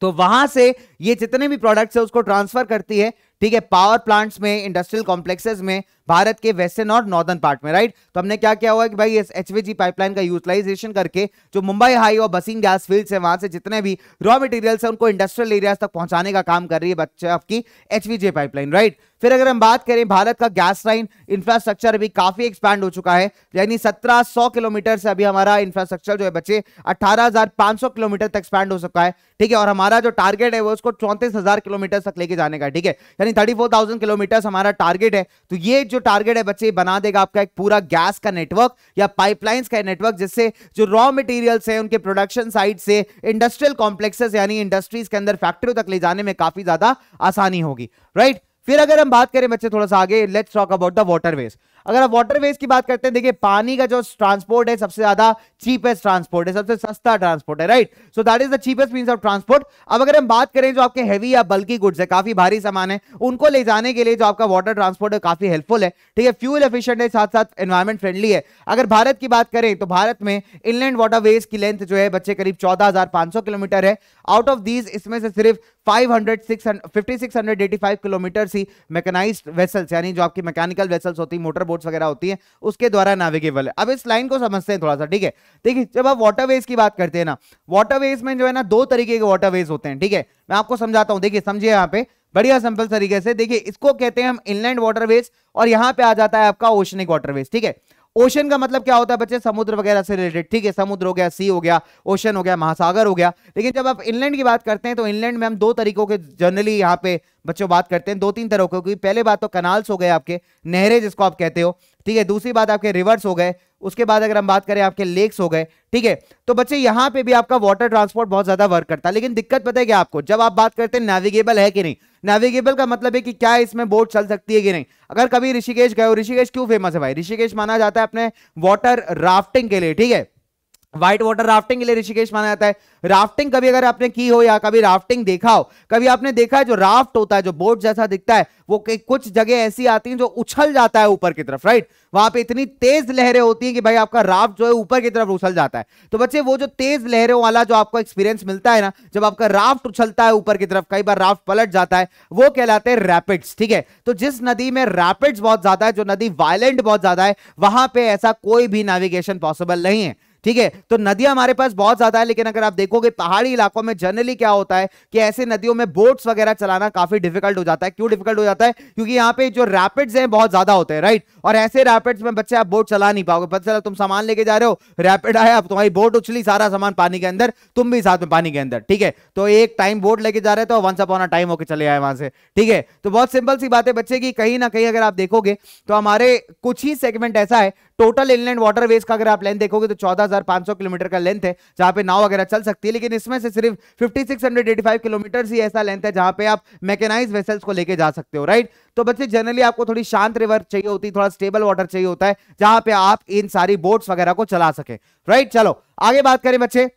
तो वहां से ये जितने भी प्रोडक्ट्स है उसको ट्रांसफर करती है, ठीक है, पावर प्लांट्स में, इंडस्ट्रियल कॉम्प्लेक्सेस में, भारत के वेस्टर्न और नॉर्दर्न पार्ट में, राइट। तो हमने क्या किया हुआ है कि भाई इस एचवीजी पाइपलाइन का यूटिलाइजेशन करके जो मुंबई हाई और बसिन गैस फील्ड्स है वहां से जितने भी रॉ मटेरियल्स है उनको इंडस्ट्रियल एरियाज तक पहुंचाने का काम कर रही है बच्चे आपकी एचवीजे पाइपलाइन, राइट। फिर अगर हम बात करें भारत का गैस लाइन इंफ्रास्ट्रक्चर अभी काफी एक्सपैंड हो चुका है, यानी सत्रह सौ किलोमीटर से अभी हमारा इंफ्रास्ट्रक्चर जो है बच्चे अठारह हजार पांच सौ किलोमीटर तक एक्सपैंड हो चुका है, ठीक है, और हमारा जो टारगेट है वो उसको चौंतीस हजार किलोमीटर तक लेके जाने का, ठीक है, यानी थर्टी फोर थाउजेंड किलोमीटर हमारा टारगेट है। तो ये जो टारगेट है बच्चे बना देगा आपका एक पूरा गैस का नेटवर्क या पाइपलाइंस का नेटवर्क, जिससे जो रॉ मटेरियल्स है उनके प्रोडक्शन साइट से इंडस्ट्रियल कॉम्प्लेक्सेस यानी इंडस्ट्रीज के अंदर फैक्ट्रियों तक ले जाने में काफी ज्यादा आसानी होगी, राइट। फिर अगर हम बात करें बच्चे थोड़ा सा आगे, let's talk about the waterways. अगर आप वाटरवेज की बात करते हैं, देखिए पानी का जो ट्रांसपोर्ट है सबसे ज्यादा चीपेस्ट ट्रांसपोर्ट है, सबसे सस्ता ट्रांसपोर्ट है, right, so that is the cheapest means of transport. अब अगर हम बात करें जो आपके हैवी या बल्की गुड्स है, काफी भारी सामान है, उनको ले जाने के लिए जो आपका वाटर ट्रांसपोर्ट है काफी हेल्पफुल है, ठीक है, फ्यूल एफिशिएंट है, साथ साथ एनवायरमेंट फ्रेंडली है। अगर भारत की बात करें तो भारत में इनलैंड वाटरवेज की लेंथ जो है बच्चे करीब चौदह हजार पांच सौ किलोमीटर है। आउट ऑफ दीज इसमें से सिर्फ five hundred six fifty six hundred eighty five kilometre ही मैकेनाइज्ड वेसल्स यानी जो आपकी मैकेनिकल वेसल्स होती है, मोटर बोट्स वगैरह होती है, उसके द्वारा नेविगेबल है। अब इस लाइन को समझते हैं थोड़ा सा, ठीक है। देखिए जब आप वाटरवेज की बात करते हैं ना, वाटरवेज में जो है ना दो तरीके के वाटरवेज होते हैं, ठीक है। मैं आपको समझाता हूँ, देखिए समझिए यहाँ पे बढ़िया सिंपल तरीके से। देखिए इसको कहते हैं हम इनलैंड वाटरवेज और यहाँ पे आ जाता है आपका ओशनिक वाटरवेज, ठीक है। ओशन का मतलब क्या होता है बच्चे, समुद्र वगैरह से रिलेटेड, ठीक है। समुद्र हो गया, सी हो गया, ओशन हो गया, महासागर हो गया। लेकिन जब आप इनलैंड की बात करते हैं तो इनलैंड में हम दो तरीकों के जनरली यहाँ पे बच्चों बात करते हैं, दो तीन तरह के। पहले बात तो कनाल्स हो गए आपके, नहरें जिसको आप कहते हो, ठीक है। दूसरी बात आपके रिवर्स हो गए, उसके बाद अगर हम बात करें आपके लेक्स हो गए, ठीक है। तो बच्चे यहाँ पे भी आपका वाटर ट्रांसपोर्ट बहुत ज्यादा वर्क करता है। लेकिन दिक्कत पता है क्या आपको, जब आप बात करते हैं नेविगेबल है कि नहीं। नेविगेबल का मतलब है कि क्या इसमें बोट चल सकती है कि नहीं। अगर कभी ऋषिकेश गए हो, ऋषिकेश क्यों फेमस है भाई, ऋषिकेश माना जाता है अपने वाटर राफ्टिंग के लिए, ठीक है। व्हाइट वाटर राफ्टिंग के लिए ऋषिकेश माना जाता है। राफ्टिंग कभी अगर आपने की हो या कभी राफ्टिंग देखा हो, कभी आपने देखा है जो राफ्ट होता है जो बोट जैसा दिखता है, वो कुछ जगह ऐसी आती हैं जो उछल जाता है ऊपर की तरफ, राइट। वहां पे इतनी तेज लहरें होती हैं कि भाई आपका राफ्ट जो है ऊपर की तरफ उछल जाता है। तो बच्चे वो जो तेज लहरों वाला जो आपको एक्सपीरियंस मिलता है ना, जब आपका राफ्ट उछलता है ऊपर की तरफ, कई बार राफ्ट पलट जाता है, वो कहलाते हैं रैपिड्स, ठीक है। तो जिस नदी में रैपिड्स बहुत ज्यादा है, जो नदी वायलेंट बहुत ज्यादा है, वहां पर ऐसा कोई भी नेविगेशन पॉसिबल नहीं है, ठीक है। तो नदियां हमारे पास बहुत ज्यादा है, लेकिन अगर आप देखोगे पहाड़ी इलाकों में जनरली क्या होता है कि ऐसे नदियों में बोट्स वगैरह चलाना काफी डिफिकल्ट हो जाता है। क्यों डिफिकल्ट हो जाता है, क्योंकि यहाँ पे जो रैपिड्स हैं बहुत ज्यादा होते हैं, राइट। और ऐसे रैपिड्स में बच्चे आप बोट चला नहीं पाओगे। पता चला तुम सामान लेके जा रहे हो, रैपिड आया, अब तुम्हारी बोट उछली, सारा सामान पानी के अंदर, तुम भी साथ में पानी के अंदर, ठीक है। तो एक टाइम बोट लेके जा रहे तो वंस अपॉन अ टाइम होकर चले आए वहां से, ठीक है। तो बहुत सिंपल सी बात है बच्चे की, कहीं ना कहीं अगर आप देखोगे तो हमारे कुछ ही सेगमेंट ऐसा है। टोटल इनलैंड वाटरवेज का अगर आप लेंथ देखोगे तो चौदह हज़ार पाँच सौ किलोमीटर का लेंथ है जहां पे नाव वगैरह चल सकती है। लेकिन इसमें से सिर्फ fifty six hundred eighty five kilometre ही ऐसा लेंथ है जहां पे आप मैकेनाइज्ड वेसल्स को लेके जा सकते हो, राइट। तो बच्चे जनरली आपको थोड़ी शांत रिवर चाहिए होती है, थोड़ा स्टेबल वाटर चाहिए होता है जहां पे आप इन सारी बोट्स वगैरह को चला सके, राइट। चलो आगे बात करें बच्चे।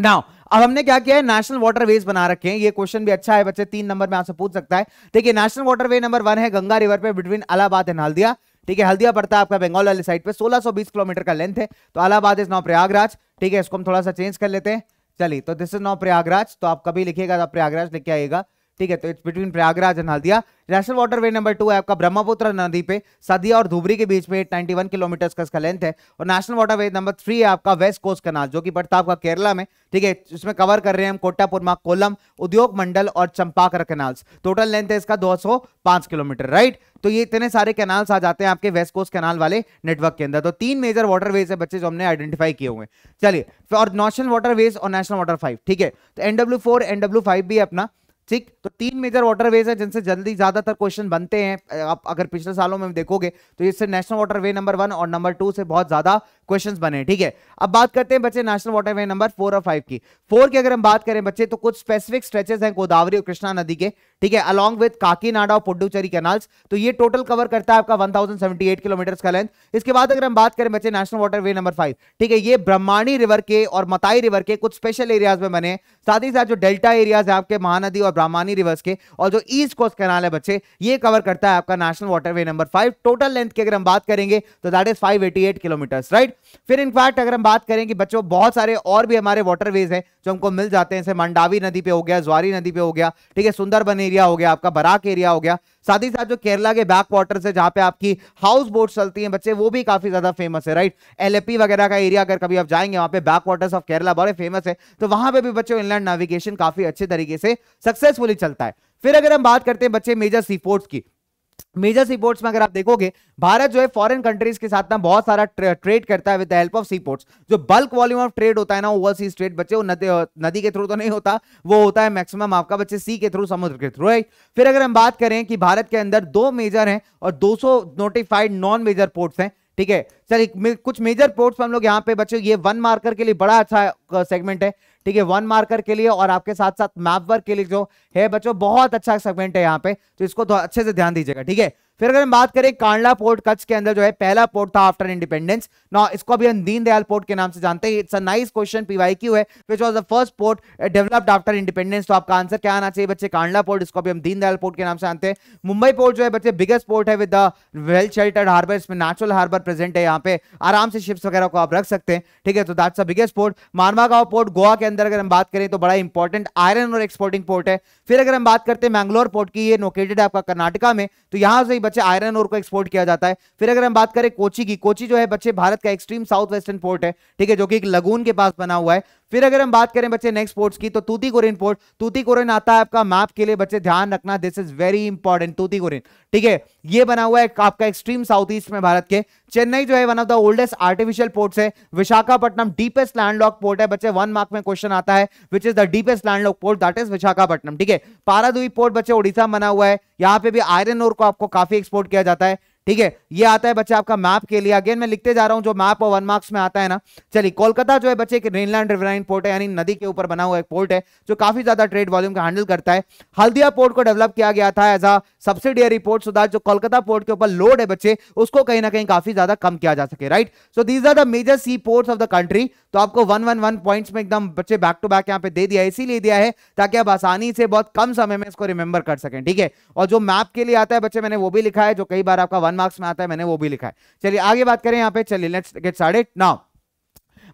नाउ अब हमने क्या किया है, नेशनल वाटरवेज बना रखे हैं। ये क्वेश्चन भी अच्छा है बच्चे, तीन नंबर में आपसे पूछ सकता है। देखिए नेशनल वाटरवे नंबर वन है गंगा रिवर पे बिटवीन अलाहाबाद एंड हल्दिया, ठीक है। हल्दिया पड़ता है आपका बंगाल वाली साइड पे, सोलह सौ बीस किलोमीटर का लेंथ है। तो अलाहाबाद इज नाउ प्रयागराज, ठीक है। इसको हम थोड़ा सा चेंज कर लेते हैं, चलिए। तो दिस इज नाउ प्रयागराज, तो आप कभी लिखिएगा तो प्रयागराज लिख के आइएगा, ठीक है। तो it's between Prayagraj and Haldia. National waterway number two है आपका ब्रह्मपुत्र नदी पे, सदिया और धुबरी के बीच में एट नाइंटी वन किलोमीटर का इसका लेंथ है। और नेशनल वाटरवे नंबर थ्री है आपका वेस्ट कोस्ट कनाल, जो कि पड़ता है आपका केरला में, ठीक है। इसमें कवर कर रहे हैं हम कोट्टापुरमा, कोलम, उद्योग मंडल और चंपाकर कैनाल्स। टोटल लेंथ है इसका दो सौ पाँच किलोमीटर, राइट। तो ये इतने सारे कैनाल्स आ जाते हैं आपके वेस्ट कोस्ट कैनाल वाले नेटवर्क के अंदर। तो तीन मेजर वाटरवेज है बच्चे जो हमने आइडेंटिफाई किए हुए, चलिए। और नेशनल वाटरवेज और नेशनल वाटर फाइव, ठीक है। तो एनडब्ल्यू फोर एनडब्ल्यू फाइव भी अपना, ठीक। तो तीन मेजर वाटरवेज है जिनसे जल्दी ज्यादातर क्वेश्चन बनते हैं। आप अगर पिछले सालों में देखोगे तो इससे नेशनल वाटरवे नंबर वन और नंबर टू से बहुत ज्यादा क्वेश्चंस बने, ठीक है। अब बात करते हैं बच्चे नेशनल वाटरवे नंबर फोर और फाइव की। फोर की अगर हम बात करें बच्चे तो कुछ स्पेसिफिक स्ट्रेचेस हैं गोदावरी और कृष्णा नदी के, ठीक है, अलॉन्ग विद काकीनाडा और पुडुचेरी कैनाल्स। तो ये टोटल कवर करता है आपका one thousand seventy eight kilometre का लेंथ। इसके बाद अगर हम बात करें बच्चे नेशनल वाटरवे नंबर फाइव, ठीक है, ये ब्रह्मणी रिवर के और मताई रिवर के कुछ स्पेशल एरियाज में बने हैं। साथ ही साथ जो डेल्टा एरियाज है आपके महानदी और ब्राह्मणी रिवर्स के और जो ईस्ट कोस्ट कैनाल है बच्चे, ये कवर करता है आपका national waterway number five. Total length की अगर हम बात करेंगे तो that is five eighty eight kilometre, right. फिर इनफैक्ट अगर हम बात करें कि बच्चों बहुत सारे और भी हमारे वाटरवेज हैं जो हमको मिल जाते हैं, जैसे मंडावी नदी पे हो गया, ज्वारी नदी पे हो गया, ठीक है, सुंदरबन एरिया हो गया, आपका बराक एरिया हो गया। साथ ही साथ जो केरला के बैक वाटर से जहां पे आपकी हाउस बोट चलती हैं बच्चे, वो भी काफी ज्यादा फेमस है, राइट। एलएपी वगैरह का एरिया अगर कभी आप जाएंगे, वहां पे बैक वाटर्स ऑफ केरला बड़े फेमस है। तो वहां पे भी बच्चों इनलैंड नेविगेशन काफी अच्छे तरीके से सक्सेसफुली चलता है। फिर अगर हम बात करते हैं बच्चे मेजर सी पोर्ट्स की, मेजर सी पोर्ट्स में अगर आप देखोगे भारत जो है फॉरेन कंट्रीज के साथ ना बहुत सारा ट्रेड करता है with the help of sea ports. जो बल्क वॉल्यूम ऑफ ट्रेड होता है ना ओवरसीज ट्रेड बच्चे, वो नदी नदी के थ्रू तो नहीं होता, वो होता है मैक्सिमम आपका बच्चे सी के थ्रू, समुद्र के थ्रू, राइट। फिर अगर हम बात करें कि भारत के अंदर दो मेजर हैं और दो सौ नोटिफाइड नॉन मेजर पोर्ट्स हैं, ठीक है। चलिए कुछ मेजर पोर्ट्स हम लोग यहाँ पे बच्चों, ये वन मार्कर के लिए बड़ा अच्छा सेगमेंट है, ठीक है, वन मार्कर के लिए और आपके साथ साथ मैप वर्क के लिए जो है बच्चों बहुत अच्छा सेगमेंट है यहाँ पे, तो इसको तो अच्छे से ध्यान दीजिएगा, ठीक है। फिर अगर हम बात करें कांडला पोर्ट कच्छ के अंदर जो है पहला पोर्ट था आफ्टर इंडिपेंडेंस। नाउ इसको अभी हम दीनदयाल पोर्ट के नाम से जानते हैं। It's a nice question, PYQ है, which was the first port developed after independence. तो आपका आंसर क्या आना चाहिए बच्चे? कांडला पोर्ट, इसको अभी हम दीनदयाल पोर्ट के नाम से जानते हैं। मुंबई पोर्ट जो है बच्चे बिगेस्ट पोर्ट है with the well sheltered harbour, इसमें नेचुरल हार्बर प्रेजेंट है, यहाँ पे आराम से शिप्स वगैरह को आप रख सकते हैं, ठीक है। तो that's the biggest port. Marmagao port Goa के अंदर अगर हम बात करें तो बड़ा important iron ore exporting port है। फिर अगर हम बात करते हैं मैंगलोर पोर्ट की, ये लोकेटेड है आपका कर्नाटका में, तो यहाँ से बच्चे आयरन ओर को एक्सपोर्ट किया जाता है। फिर अगर हम बात करें कोची की, कोची जो है बच्चे भारत का एक्सट्रीम साउथ वेस्टर्न पोर्ट है, ठीक है, जो कि एक लगून के पास बना हुआ है। फिर अगर हम बात करें बच्चे नेक्स्ट पोर्ट्स की, तो तूतीकोरिन पोर्ट, तूतीकोरिन आता है आपका मैप के लिए बच्चे ध्यान रखना, this is very important, Tuticorin, ठीक है, ये बना हुआ है आपका एक्सट्रीम साउथ ईस्ट में भारत के। चेन्नई जो है one of the oldest artificial ports है। विशाखापट्टनम डीपेस्ट लैंडलॉक पोर्ट है बच्चे, वन मार्क में क्वेश्चन आता है, which is the deepest landlocked port, that is Visakhapatnam, ठीक है। पारादीप पोर्ट बच्चे ओडिशा में बना हुआ है, यहाँ पे भी आयरन ओर को आपको काफी एक्सपोर्ट किया जाता है, ठीक है। ये आता है बच्चे आपका मैप के लिए, अगेन मैं लिखते जा रहा हूं जो मैप और वन मार्क्स में आता है ना। चलिए, कोलकाता जो है बच्चे एक रेनलैंड रिवराइन पोर्ट है, यानी नदी के ऊपर बना हुआ एक पोर्ट है जो काफी ज्यादा ट्रेड वॉल्यूम का हैंडल करता है। हल्दिया पोर्ट को डेवलप किया गया था as a subsidiary port, so that जो कोलकाता पोर्ट के ऊपर लोड है बच्चे उसको कहीं ना कहीं काफी ज्यादा कम किया जा सके, right. So these are the major sea ports of the country. तो आपको वन वन वन पॉइंट्स में एकदम बच्चे बैक टू बैक यहाँ पे दे दिया, इसीलिए दिया है ताकि आप आसानी से बहुत कम समय में इसको रिमेंबर कर सकें, ठीक है। और जो मैप के लिए आता है बच्चे मैंने वो भी लिखा है, जो कई बार आपका मार्क्स में आता है मैंने वो भी लिखा है। चलिए आगे बात करें यहाँ पे, चलिए लेट्स गेट स्टार्टेड नाउ।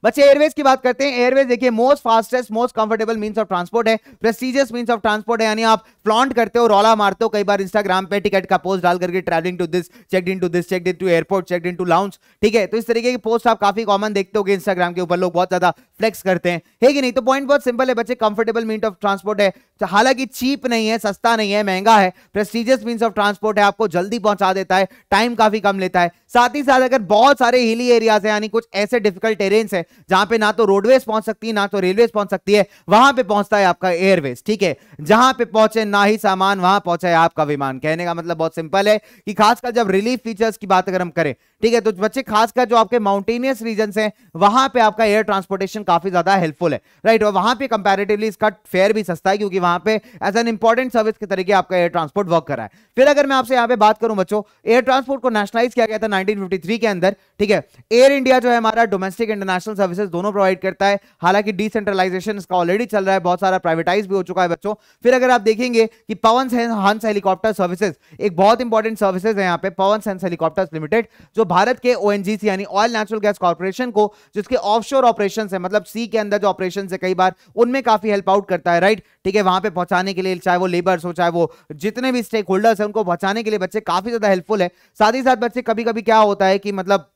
बच्चे एयरवेज की बात करते हैं। एयरवेज देखिए most fastest most comfortable means of transport है, प्रेस्टीजियस मींस ऑफ ट्रांसपोर्ट है, यानी आप फ्लॉन्ट करते हो, रौला मारते हो कई बार इंस्टाग्राम पे टिकट का पोस्ट डाल करके, travelling to this, checked in to this, checked in to airport, checked in to lounge, ठीक है। तो इस तरीके की पोस्ट आप काफी कॉमन देखते हो कि इंस्टाग्राम के ऊपर लोग बहुत ज्यादा फ्लेक्स करते हैं, है कि नहीं। तो पॉइंट बहुत सिंपल है बच्चे, कंफर्टेबल मींस ऑफ ट्रांसपोर्ट है, हालांकि चीप नहीं है, सस्ता नहीं है, महंगा है। प्रेस्टीजियस मींस ऑफ ट्रांसपोर्ट है, आपको जल्दी पहुंचा देता है, टाइम काफी कम लेता है। साथ ही साथ अगर बहुत सारे हिली एरियाज है, यानी कुछ ऐसे डिफिकल्ट टेरेन्स है जहां पे ना तो रोडवेज पहुंच सकती है ना तो रेलवेज पहुंच सकती है, वहां पे पहुंचता है आपका एयरवेज, ठीक है। जहां पे पहुंचे ना ही सामान, वहां पहुंचा है आपका विमान। कहने का मतलब बहुत सिंपल है कि खासकर जब रिलीफ फीचर्स की बात अगर हम करें, ठीक है, तो बच्चे खासकर जो आपके माउंटेनियस रीजन है वहां पे आपका एयर ट्रांसपोर्टेशन काफी ज्यादा हेल्पफुल है, राइट। और वहां पर कंपेरेटिवली इसका फेयर भी सस्ता है, क्योंकि वहां पे एज एन इंपॉर्टेंट सर्विस के तरीके आपका एयर ट्रांसपोर्ट वर्क कर रहा है। फिर अगर मैं आपसे यहाँ पे बात करूं बच्चों, एयर ट्रांसपोर्ट को नेशनलाइज किया गया था नाइनटीन फिफ्टी थ्री के अंदर, ठीक है। एयर इंडिया जो है हमारा डोमेस्टिक इंटरनेशनल सर्विसेज दोनों प्रोवाइड करता है, हालांकि डिसेंट्रलाइजेशन इसका ऑलरेडी चल रहा है, बहुत सारा प्राइवेटाइज भी हो चुका है बच्चों। फिर अगर आप देखेंगे कि पवन हंस हेलीकॉप्टर सर्विसेज एक बहुत इंपॉर्टेंट सर्विसेज है यहाँ पे, पवन हंस हेलीकॉप्टर्स लिमिटेड, जो भारत के ओएनजीसी यानी ऑयल नेचुरल गैस कॉर्पोरेशन को, जिसके ऑफशोर ऑपरेशंस है, मतलब सी के अंदर जो ऑपरेशंस है कई बार उनमें काफी हेल्प आउट करता है, राइट, ठीक है। वहां पे पहुंचाने के लिए चाहे वो लेबर्स हो चाहे वो जितने भी स्टेक होल्डर्स हैं उनको पहुंचाने के लिए बच्चे काफी ज्यादा हेल्पफुल है। साथ ही साथ बच्चे कभी कभी क्या होता है कि मतलब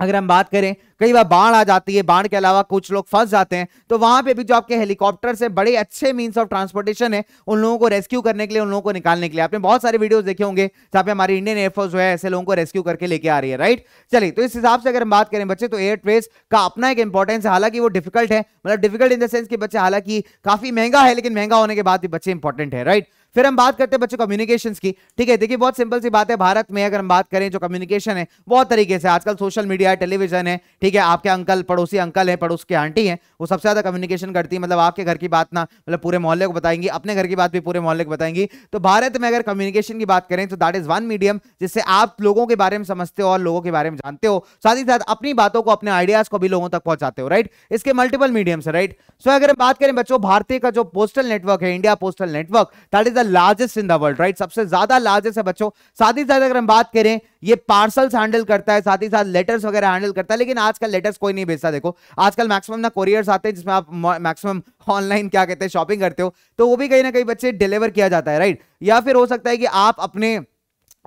अगर हम बात करें कई बार बाढ़ आ जाती है, बाढ़ के अलावा कुछ लोग फंस जाते हैं, तो वहां पे भी जो आपके हेलीकॉप्टर से बड़े अच्छे मींस ऑफ ट्रांसपोर्टेशन है उन लोगों को रेस्क्यू करने के लिए, उन लोगों को निकालने के लिए। आपने बहुत सारे वीडियोस देखे होंगे जहाँ पे हमारी इंडियन एयरफोर्स जो है ऐसे लोगों को रेस्क्यू करके लेके आ रही है, राइट। चलिए, तो इस हिसाब से अगर हम बात करें बच्चे तो एयरवेज का अपना एक इंपॉर्टेंस है, हालांकि वो डिफिकल्ट है, मतलब डिफिकल्ट इन द सेंस कि बच्चे हालांकि काफी महंगा है, लेकिन महंगा होने के बाद भी बच्चे इंपॉर्टेंट है, राइट। फिर हम बात करते हैं बच्चों कम्युनिकेशंस की, ठीक है। देखिए बहुत सिंपल सी बात है, भारत में अगर हम बात करें जो कम्युनिकेशन है बहुत तरीके से, आजकल सोशल मीडिया है, टेलीविजन है, ठीक है, आपके अंकल पड़ोसी अंकल है, पड़ोस की आंटी है, वो सबसे ज्यादा कम्युनिकेशन करती है, मतलब आपके घर की बात ना मतलब पूरे मोहल्ले को बताएंगी, अपने घर की बात भी पूरे मोहल्ले को बताएंगी। तो भारत में अगर कम्युनिकेशन की बात करें तो दैट इज वन मीडियम जिससे आप लोगों के बारे में समझते हो और लोगों के बारे में जानते हो, साथ ही साथ अपनी बातों को अपने आइडियाज को भी लोगों तक पहुंचाते हो, राइट। इसके मल्टीपल मीडियम्स है, राइट। सो अगर हम बात करें बच्चों भारतीय का जो पोस्टल नेटवर्क है, India postal network, that is largest in the world, right, सबसे ज्यादा लार्जेस्ट है बच्चों। साथ ही साथ अगर हम बात करें ये पार्सल्स हैंडल करता है, साथ ही साथ लेटर्स वगैरह हैंडल करता है, लेकिन आजकल लेटर्स कोई नहीं भेजता। देखो आजकल मैक्सिमम ना कोरियर्स आते हैं जिसमें आप मैक्सिमम ऑनलाइन क्या कहते हैं शॉपिंग करते हो, तो वो भी कहीं ना कहीं बच्चे डिलीवर किया जाता है, राइट। या फिर हो सकता है कि आप अपने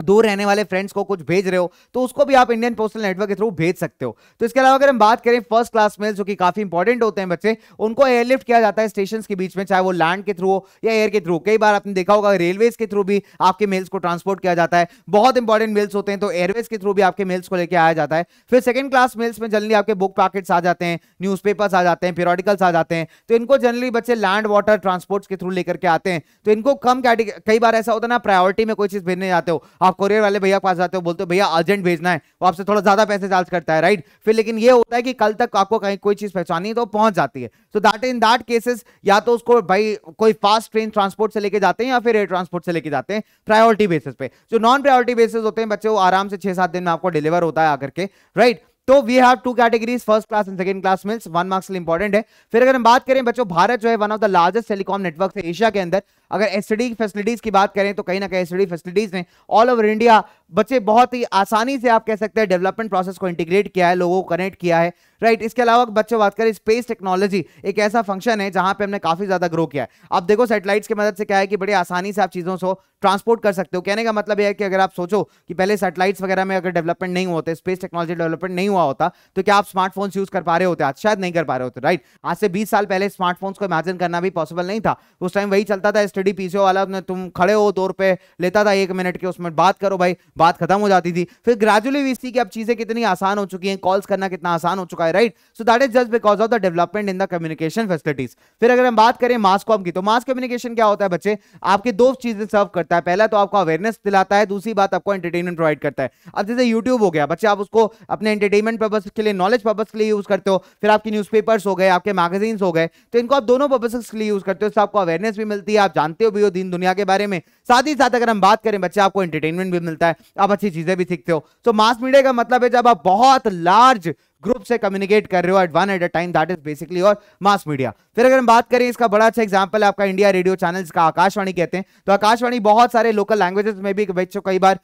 दूर रहने वाले फ्रेंड्स को कुछ भेज रहे हो तो उसको भी आप इंडियन पोस्टल नेटवर्क के थ्रू भेज सकते हो। तो इसके अलावा अगर हम बात करें फर्स्ट क्लास मेल जो कि काफी इंपॉर्टेंट होते हैं बच्चे, उनको एयरलिफ्ट किया जाता है स्टेशंस के बीच में, चाहे वो लैंड के थ्रू हो या एयर के थ्रू। कई बार आपने देखा होगा रेलवेज के थ्रू भी आपके मेल्स को ट्रांसपोर्ट किया जाता है, बहुत इंपॉर्टेंट मेल्स होते हैं तो एयरवेज के थ्रू भी आपके मेल्स को लेकर आया जाता है। फिर सेकंड क्लास मेल्स में जनरली आपके बुक पैकेट्स आ जाते हैं, न्यूज़पेपर्स आ जाते हैं, पीरियडिकल्स आ जाते हैं, तो इनको जनरली बच्चे लैंड वाटर ट्रांसपोर्ट्स के थ्रू लेकर के आते हैं। तो इनको कम कैटेगरी, कई बार ऐसा होता है ना प्रायोरिटी में कोई चीज भेजने जाते हो आप कोरियर वाले भैया के पास जाते हो, बोलते हो भैया अर्जेंट भेजना है, वो आपसे थोड़ा ज्यादा पैसे चार्ज करता है राइट। फिर लेकिन ये होता है कि कल तक आपको कहीं कोई चीज पहचानी है तो पहुंच जाती है। So that in that cases या तो उसको भाई कोई फास्ट ट्रेन ट्रांसपोर्ट से लेके जाते हैं या फिर एयर ट्रांसपोर्ट से लेके जाते हैं प्रायोरिटी बेसिस पे। जो नॉन प्रायोरिटी बेसिस होते हैं बच्चे वो आराम से छह सात दिन में आपको डिलीवर होता है आकर के राइट। तो we have two categories, first class and second class mails, one marks के लिए इंपॉर्टेंट है। फिर अगर हम बात करें बच्चों, भारत जो है one of the largest telecom network है एशिया के अंदर। अगर एसटीडी फैसिलिटीज की बात करें तो कहीं ना कहीं एसटीडी फैसिलिटीज ने ऑल ओवर इंडिया बच्चे बहुत ही आसानी से आप कह सकते हैं डेवलपमेंट प्रोसेस को इंटीग्रेट किया है, लोगों को कनेक्ट किया है राइट right? इसके अलावा बच्चों बात करें, स्पेस टेक्नोलॉजी एक ऐसा फंक्शन है जहां पे हमने काफी ज्यादा ग्रो किया है। आप देखो सैटेलाइट्स की मदद से क्या है कि बड़ी आसानी से आप चीजों को ट्रांसपोर्ट कर सकते हो। कहने का मतलब यह है कि अगर आप सोचो कि पहले सैटेलाइट्स वगैरह में अगर डेवलपमेंट नहीं होते, स्पेस टेक्नोलॉजी डेवलपमेंट नहीं हुआ होता, तो क्या आप स्मार्टफोन्स यूज कर पा रहे होते आज? शायद नहीं कर पा रहे होते राइट। आज से बीस साल पहले स्मार्टफोन्स को इमेजिन करना भी पॉसिबल नहीं था। उस टाइम वही चलता था एसटीडी पीसीओ वाला, तुम खड़े हो दो रुपए लेता था एक मिनट के, उसमें बात करो भाई, बात खत्म हो जाती थी। फिर ग्रेजुअली वी सी की अब चीजें कितनी आसान हो चुकी हैं, कॉल्स करना कितना आसान हो चुका है right. So that is just because of the development in the communication facilities. फिर अगर हम बात करें मास कॉम की, तो मास कम्युनिकेशन क्या होता है बच्चे, आपके दो चीजें सर्व करता है। पहला तो आपको अवेयरनेस दिलाता है, दूसरी बात आपको एंटरटेनमेंट प्रोवाइड करता है। अब जैसे यूट्यूब हो गया बच्चे, आप उसको अपने एंटरटेनमेंट पर्पस के लिए, नॉलेज पर्पस के लिए यूज करते हो। फिर आपकी न्यूज़पेपर्स हो गए, आपके मैगजीन्स हो गए, तो इनको आप दोनों पर्पसेस के लिए यूज करते हो। इससे आपको अवेयरनेस भी मिलती है, आप जानते हो भी हो दिन दुनिया के बारे में, साथ ही साथ अगर हम बात करें बच्चे आपको एंटरटेनमेंट भी मिलता है, आप अच्छी चीजें भी सीखते हो। सो मास मीडिया का मतलब है जब आप बहुत लार्ज ग्रुप से कम्युनिकेट कर रहे हो at one at a time, that is basically और मास मीडिया। फिर अगर हम बात करें, इसका बड़ा अच्छा एग्जांपल है आपका इंडिया रेडियो चैनल का आकाशवाणी कहते हैं। तो आकाशवाणी बहुत सारे लोकल लैंग्वेजेस में भी बच्चों कई बार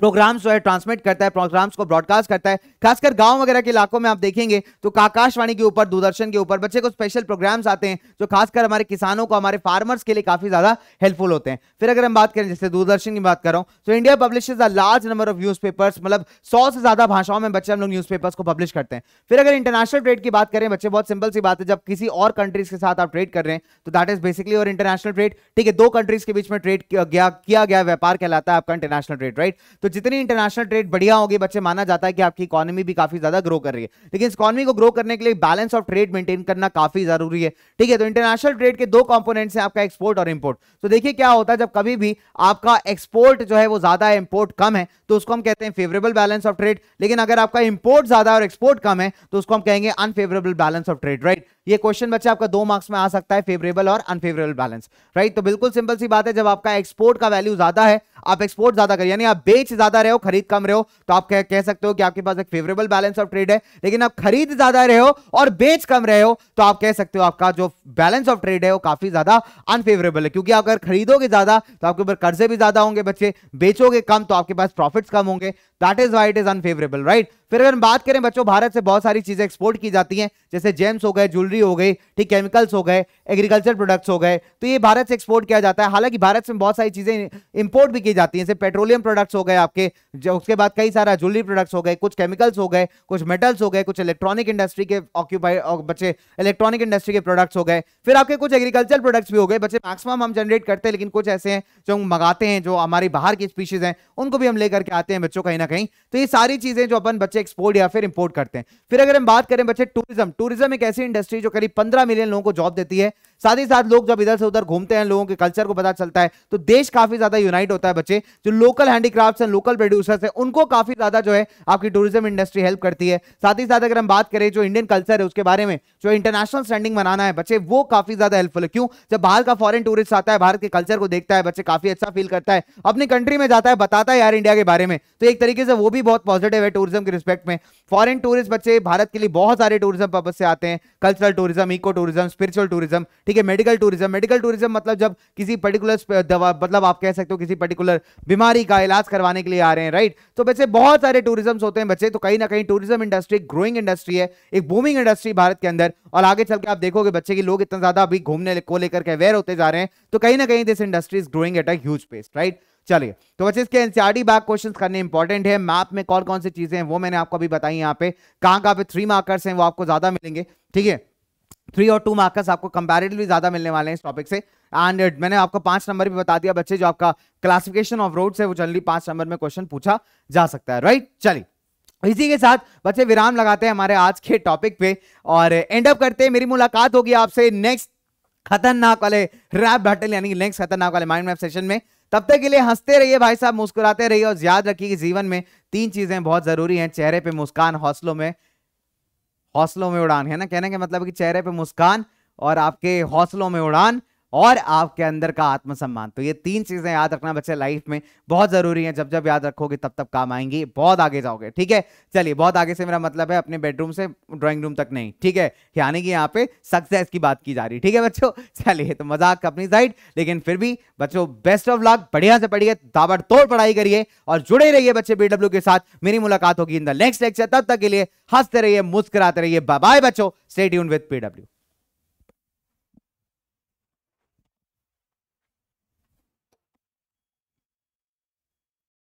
प्रोग्राम्स जो है ट्रांसमिट करता है, प्रोग्राम्स को ब्रॉडकास्ट करता है। खासकर गांव वगैरह के इलाकों में आप देखेंगे तो आकाशवाणी के ऊपर, दूरदर्शन के ऊपर बच्चे को स्पेशल प्रोग्राम्स आते हैं जो खासकर हमारे किसानों को, हमारे फार्मर्स के लिए काफी ज्यादा हेल्पफुल होते हैं। फिर अगर हम बात करें, जैसे दूरदर्शन की बात कर रहा हूँ, तो India publishes a large number of newspapers, मतलब सौ से ज्यादा भाषाओं में बच्चे हम लोग न्यूज़पेपर्स को पब्लिश करते हैं। फिर अगर इंटरनेशनल ट्रेड की बात करें बच्चे, बहुत सिंपल सी बात है, जब किसी और कंट्रीज के साथ आप ट्रेड कर रहे हैं तो दैट इज बेसिकली और इंटरनेशनल ट्रेड, ठीक है। दो कंट्रीज के बीच में ट्रेड किया गया व्यापार कहलाता है आपका इंटरनेशनल ट्रेड राइट। तो जितनी इंटरनेशनल ट्रेड बढ़िया होगी बच्चे, माना जाता है कि आपकी इकोनॉमी भी काफी ज्यादा ग्रो कर रही है। लेकिन इस इकोनॉमी को ग्रो करने के लिए बैलेंस ऑफ ट्रेड मेंटेन करना काफी जरूरी है, ठीक है। तो इंटरनेशनल ट्रेड के दो कंपोनेंट्स हैं, आपका एक्सपोर्ट और इंपोर्ट। तो देखिए क्या होता है, जब कभी भी आपका एक्सपोर्ट जो है वो ज्यादा है, इंपोर्ट कम है, तो उसको हम कहते हैं फेवरेबल बैलेंस ऑफ ट्रेड। लेकिन अगर आपका इंपोर्ट ज्यादा और एक्सपोर्ट कम है तो उसको हम कहेंगे unfavourable balance of trade right. ये क्वेश्चन बच्चे आपका दो मार्क्स में आ सकता है, फेवरेबल और अनफेवरेबल बैलेंस राइट। तो बिल्कुल सिंपल सी बात है, जब आपका एक्सपोर्ट का वैल्यू ज्यादा है, आप एक्सपोर्ट ज्यादा करिए, यानी आप बेच ज्यादा रहे हो, खरीद कम रहे हो, तो आप कह, कह सकते हो कि आपके पास एक फेवरेबल बैलेंस ऑफ ट्रेड है। लेकिन आप खरीद ज्यादा रहे हो और बेच कम रहे हो, तो आप कह सकते हो आपका जो बैलेंस ऑफ ट्रेड है वो काफी ज्यादा अनफेवरेबल है, क्योंकि अगर खरीदोगे ज्यादा तो आपके ऊपर कर्जे भी ज्यादा होंगे बच्चे, बेचोगे कम तो आपके पास प्रॉफिट्स कम होंगे, that is why it is unfavourable right. फिर अगर हम बात करें बच्चों, भारत से बहुत सारी चीजें एक्सपोर्ट की जाती हैं, जैसे जेम्स हो गए, ज्वेलरी हो गई, ठीक, केमिकल्स हो गए, एग्रीकल्चर प्रोडक्ट्स हो गए, तो ये भारत से एक्सपोर्ट किया जाता है। हालांकि भारत से बहुत सारी चीजें इंपोर्ट भी की जाती हैं, जैसे पेट्रोलियम प्रोडक्ट्स हो गए आपके, उसके बाद कई सारा ज्वेलरी प्रोडक्ट्स हो गए, कुछ केमिकल्स हो गए, कुछ मेटल्स हो गए, कुछ इलेक्ट्रॉनिक इंडस्ट्री के ऑक्यूपाई बच्चे इलेक्ट्रॉनिक इंडस्ट्री के प्रोडक्ट्स हो गए, फिर आपके कुछ एग्रीकल्चर प्रोडक्ट्स भी हो गए बच्चे। मैक्सिमम हम जनरेट करते हैं, लेकिन कुछ ऐसे हैं जो हम मंगाते हैं, जो हमारी बाहर की स्पीशीज हैं उनको भी हम लेकर के आते हैं बच्चों कहीं ना कहीं। तो ये सारी चीजें जो अपन बच्चे एक्सपोर्ट या फिर इंपोर्ट करते हैं। फिर अगर हम बात करें बच्चे टूरिज्म, टूरिज्म एक ऐसी इंडस्ट्री जो करीब पंद्रह मिलियन लोगों को जॉब देती है। साथ ही साथ लोग जब इधर से उधर घूमते हैं, लोगों के कल्चर को पता चलता है, तो देश काफी ज्यादा यूनाइट होता है बच्चे। जो लोकल हैंडीक्राफ्ट्स हैं, लोकल प्रोड्यूसर्स हैं, उनको काफी ज्यादा जो है आपकी टूरिज्म इंडस्ट्री हेल्प करती है। साथ ही साथ अगर हम बात करें जो इंडियन कल्चर है उसके बारे में, जो इंटरनेशनल स्टैंडिंग बनाना है बच्चे, वो काफी ज्यादा हेल्पफुल है। क्यों? जब बाहर का फॉरेन टूरिस्ट आता है, भारत के कल्चर को देखता है बच्चे, काफी अच्छा फील करता है, अपनी कंट्री में जाता है, बताता है यार इंडिया के बारे में, तो एक तरीके से वो भी बहुत पॉजिटिव है टूरिज्म के रिस्पेक्ट में। फॉरेन टूरिस्ट बच्चे भारत के लिए बहुत सारे टूरिज्म पर्पज से आते हैं, cultural tourism, eco tourism, spiritual tourism, ठीक है, मेडिकल टूरिज्म। मेडिकल टूरिज्म मतलब जब किसी पर्टिकुलर दवा, मतलब आप कह सकते हो किसी पर्टिकुलर बीमारी का इलाज करवाने के लिए आ रहे हैं राइट। तो बच्चे बहुत सारे टूरिज्म होते हैं बच्चे, तो कहीं ना कहीं टूरिज्म इंडस्ट्री ग्रोइंग इंडस्ट्री है, एक बूमिंग इंडस्ट्री भारत के अंदर, और आगे चल के आप देखोगे बच्चे की लोग इतना ज्यादा अभी घूमने को लेकर के अवेयर होते जा रहे हैं, तो कहीं ना कहीं this industry is growing at a huge pace right. चलिए, तो बच्चे इसके एनसीईआरटी बैक क्वेश्चंस करने इंपॉर्टेंट है। मैप में कौन कौन सी चीजें हैं वो मैंने आपको अभी बताई, यहाँ पे कहाँ कहाँ पे थ्री मार्कर्स हैं वो आपको ज्यादा मिलेंगे, ठीक है, थ्री और टू मार्कर्स आपको कंपैरेटिवली ज्यादा मिलने वाले हैं इस टॉपिक से। एंड मैंने आपको पांच नंबर भी बता दिया बच्चे, जो आपका क्लासिफिकेशन ऑफ रोड्स है वो जनरली पांच नंबर में क्वेश्चन पूछा जा सकता है राइट। चलिए, इसी के साथ बच्चे विराम लगाते हैं हमारे आज के टॉपिक पे और एंड अप करते हैं। मेरी मुलाकात होगी आपसे नेक्स्ट खतरनाक वाले रैप बैटल, यानी नेक्स्ट खतरनाक वाले माइंड मैप सेशन में। तब तक के लिए हंसते रहिए भाई साहब, मुस्कुराते रहिए, और याद रखिए कि जीवन में तीन चीजें बहुत जरूरी हैं, चेहरे पे मुस्कान, हौसलों में हौसलों में उड़ान, है ना। कहने का मतलब कि चेहरे पे मुस्कान और आपके हौसलों में उड़ान और आपके अंदर का आत्मसम्मान। तो ये तीन चीजें याद रखना बच्चे लाइफ में बहुत जरूरी है। जब जब याद रखोगे तब तब काम आएंगी, बहुत आगे जाओगे। ठीक है, चलिए बहुत आगे से मेरा मतलब है अपने बेडरूम से ड्राइंग रूम तक नहीं, ठीक है, यानी कि यहाँ पे सक्सेस की बात की जा रही। ठीक है बच्चों, चलिए तो मजाक अपनी साइड, लेकिन फिर भी बच्चों बेस्ट ऑफ लक, बढ़िया से पढ़िए, ताबड़तोड़ पढ़ाई करिए और जुड़े रहिए बच्चे बीडब्ल्यू के साथ। मेरी मुलाकात होगी इन द नेक्स्ट लेक्चर, तब तक के लिए हंसते रहिए, मुस्कुराते रहिए। बाय बाय बच्चों, स्टे ट्यून्ड विद बीडब्ल्यू।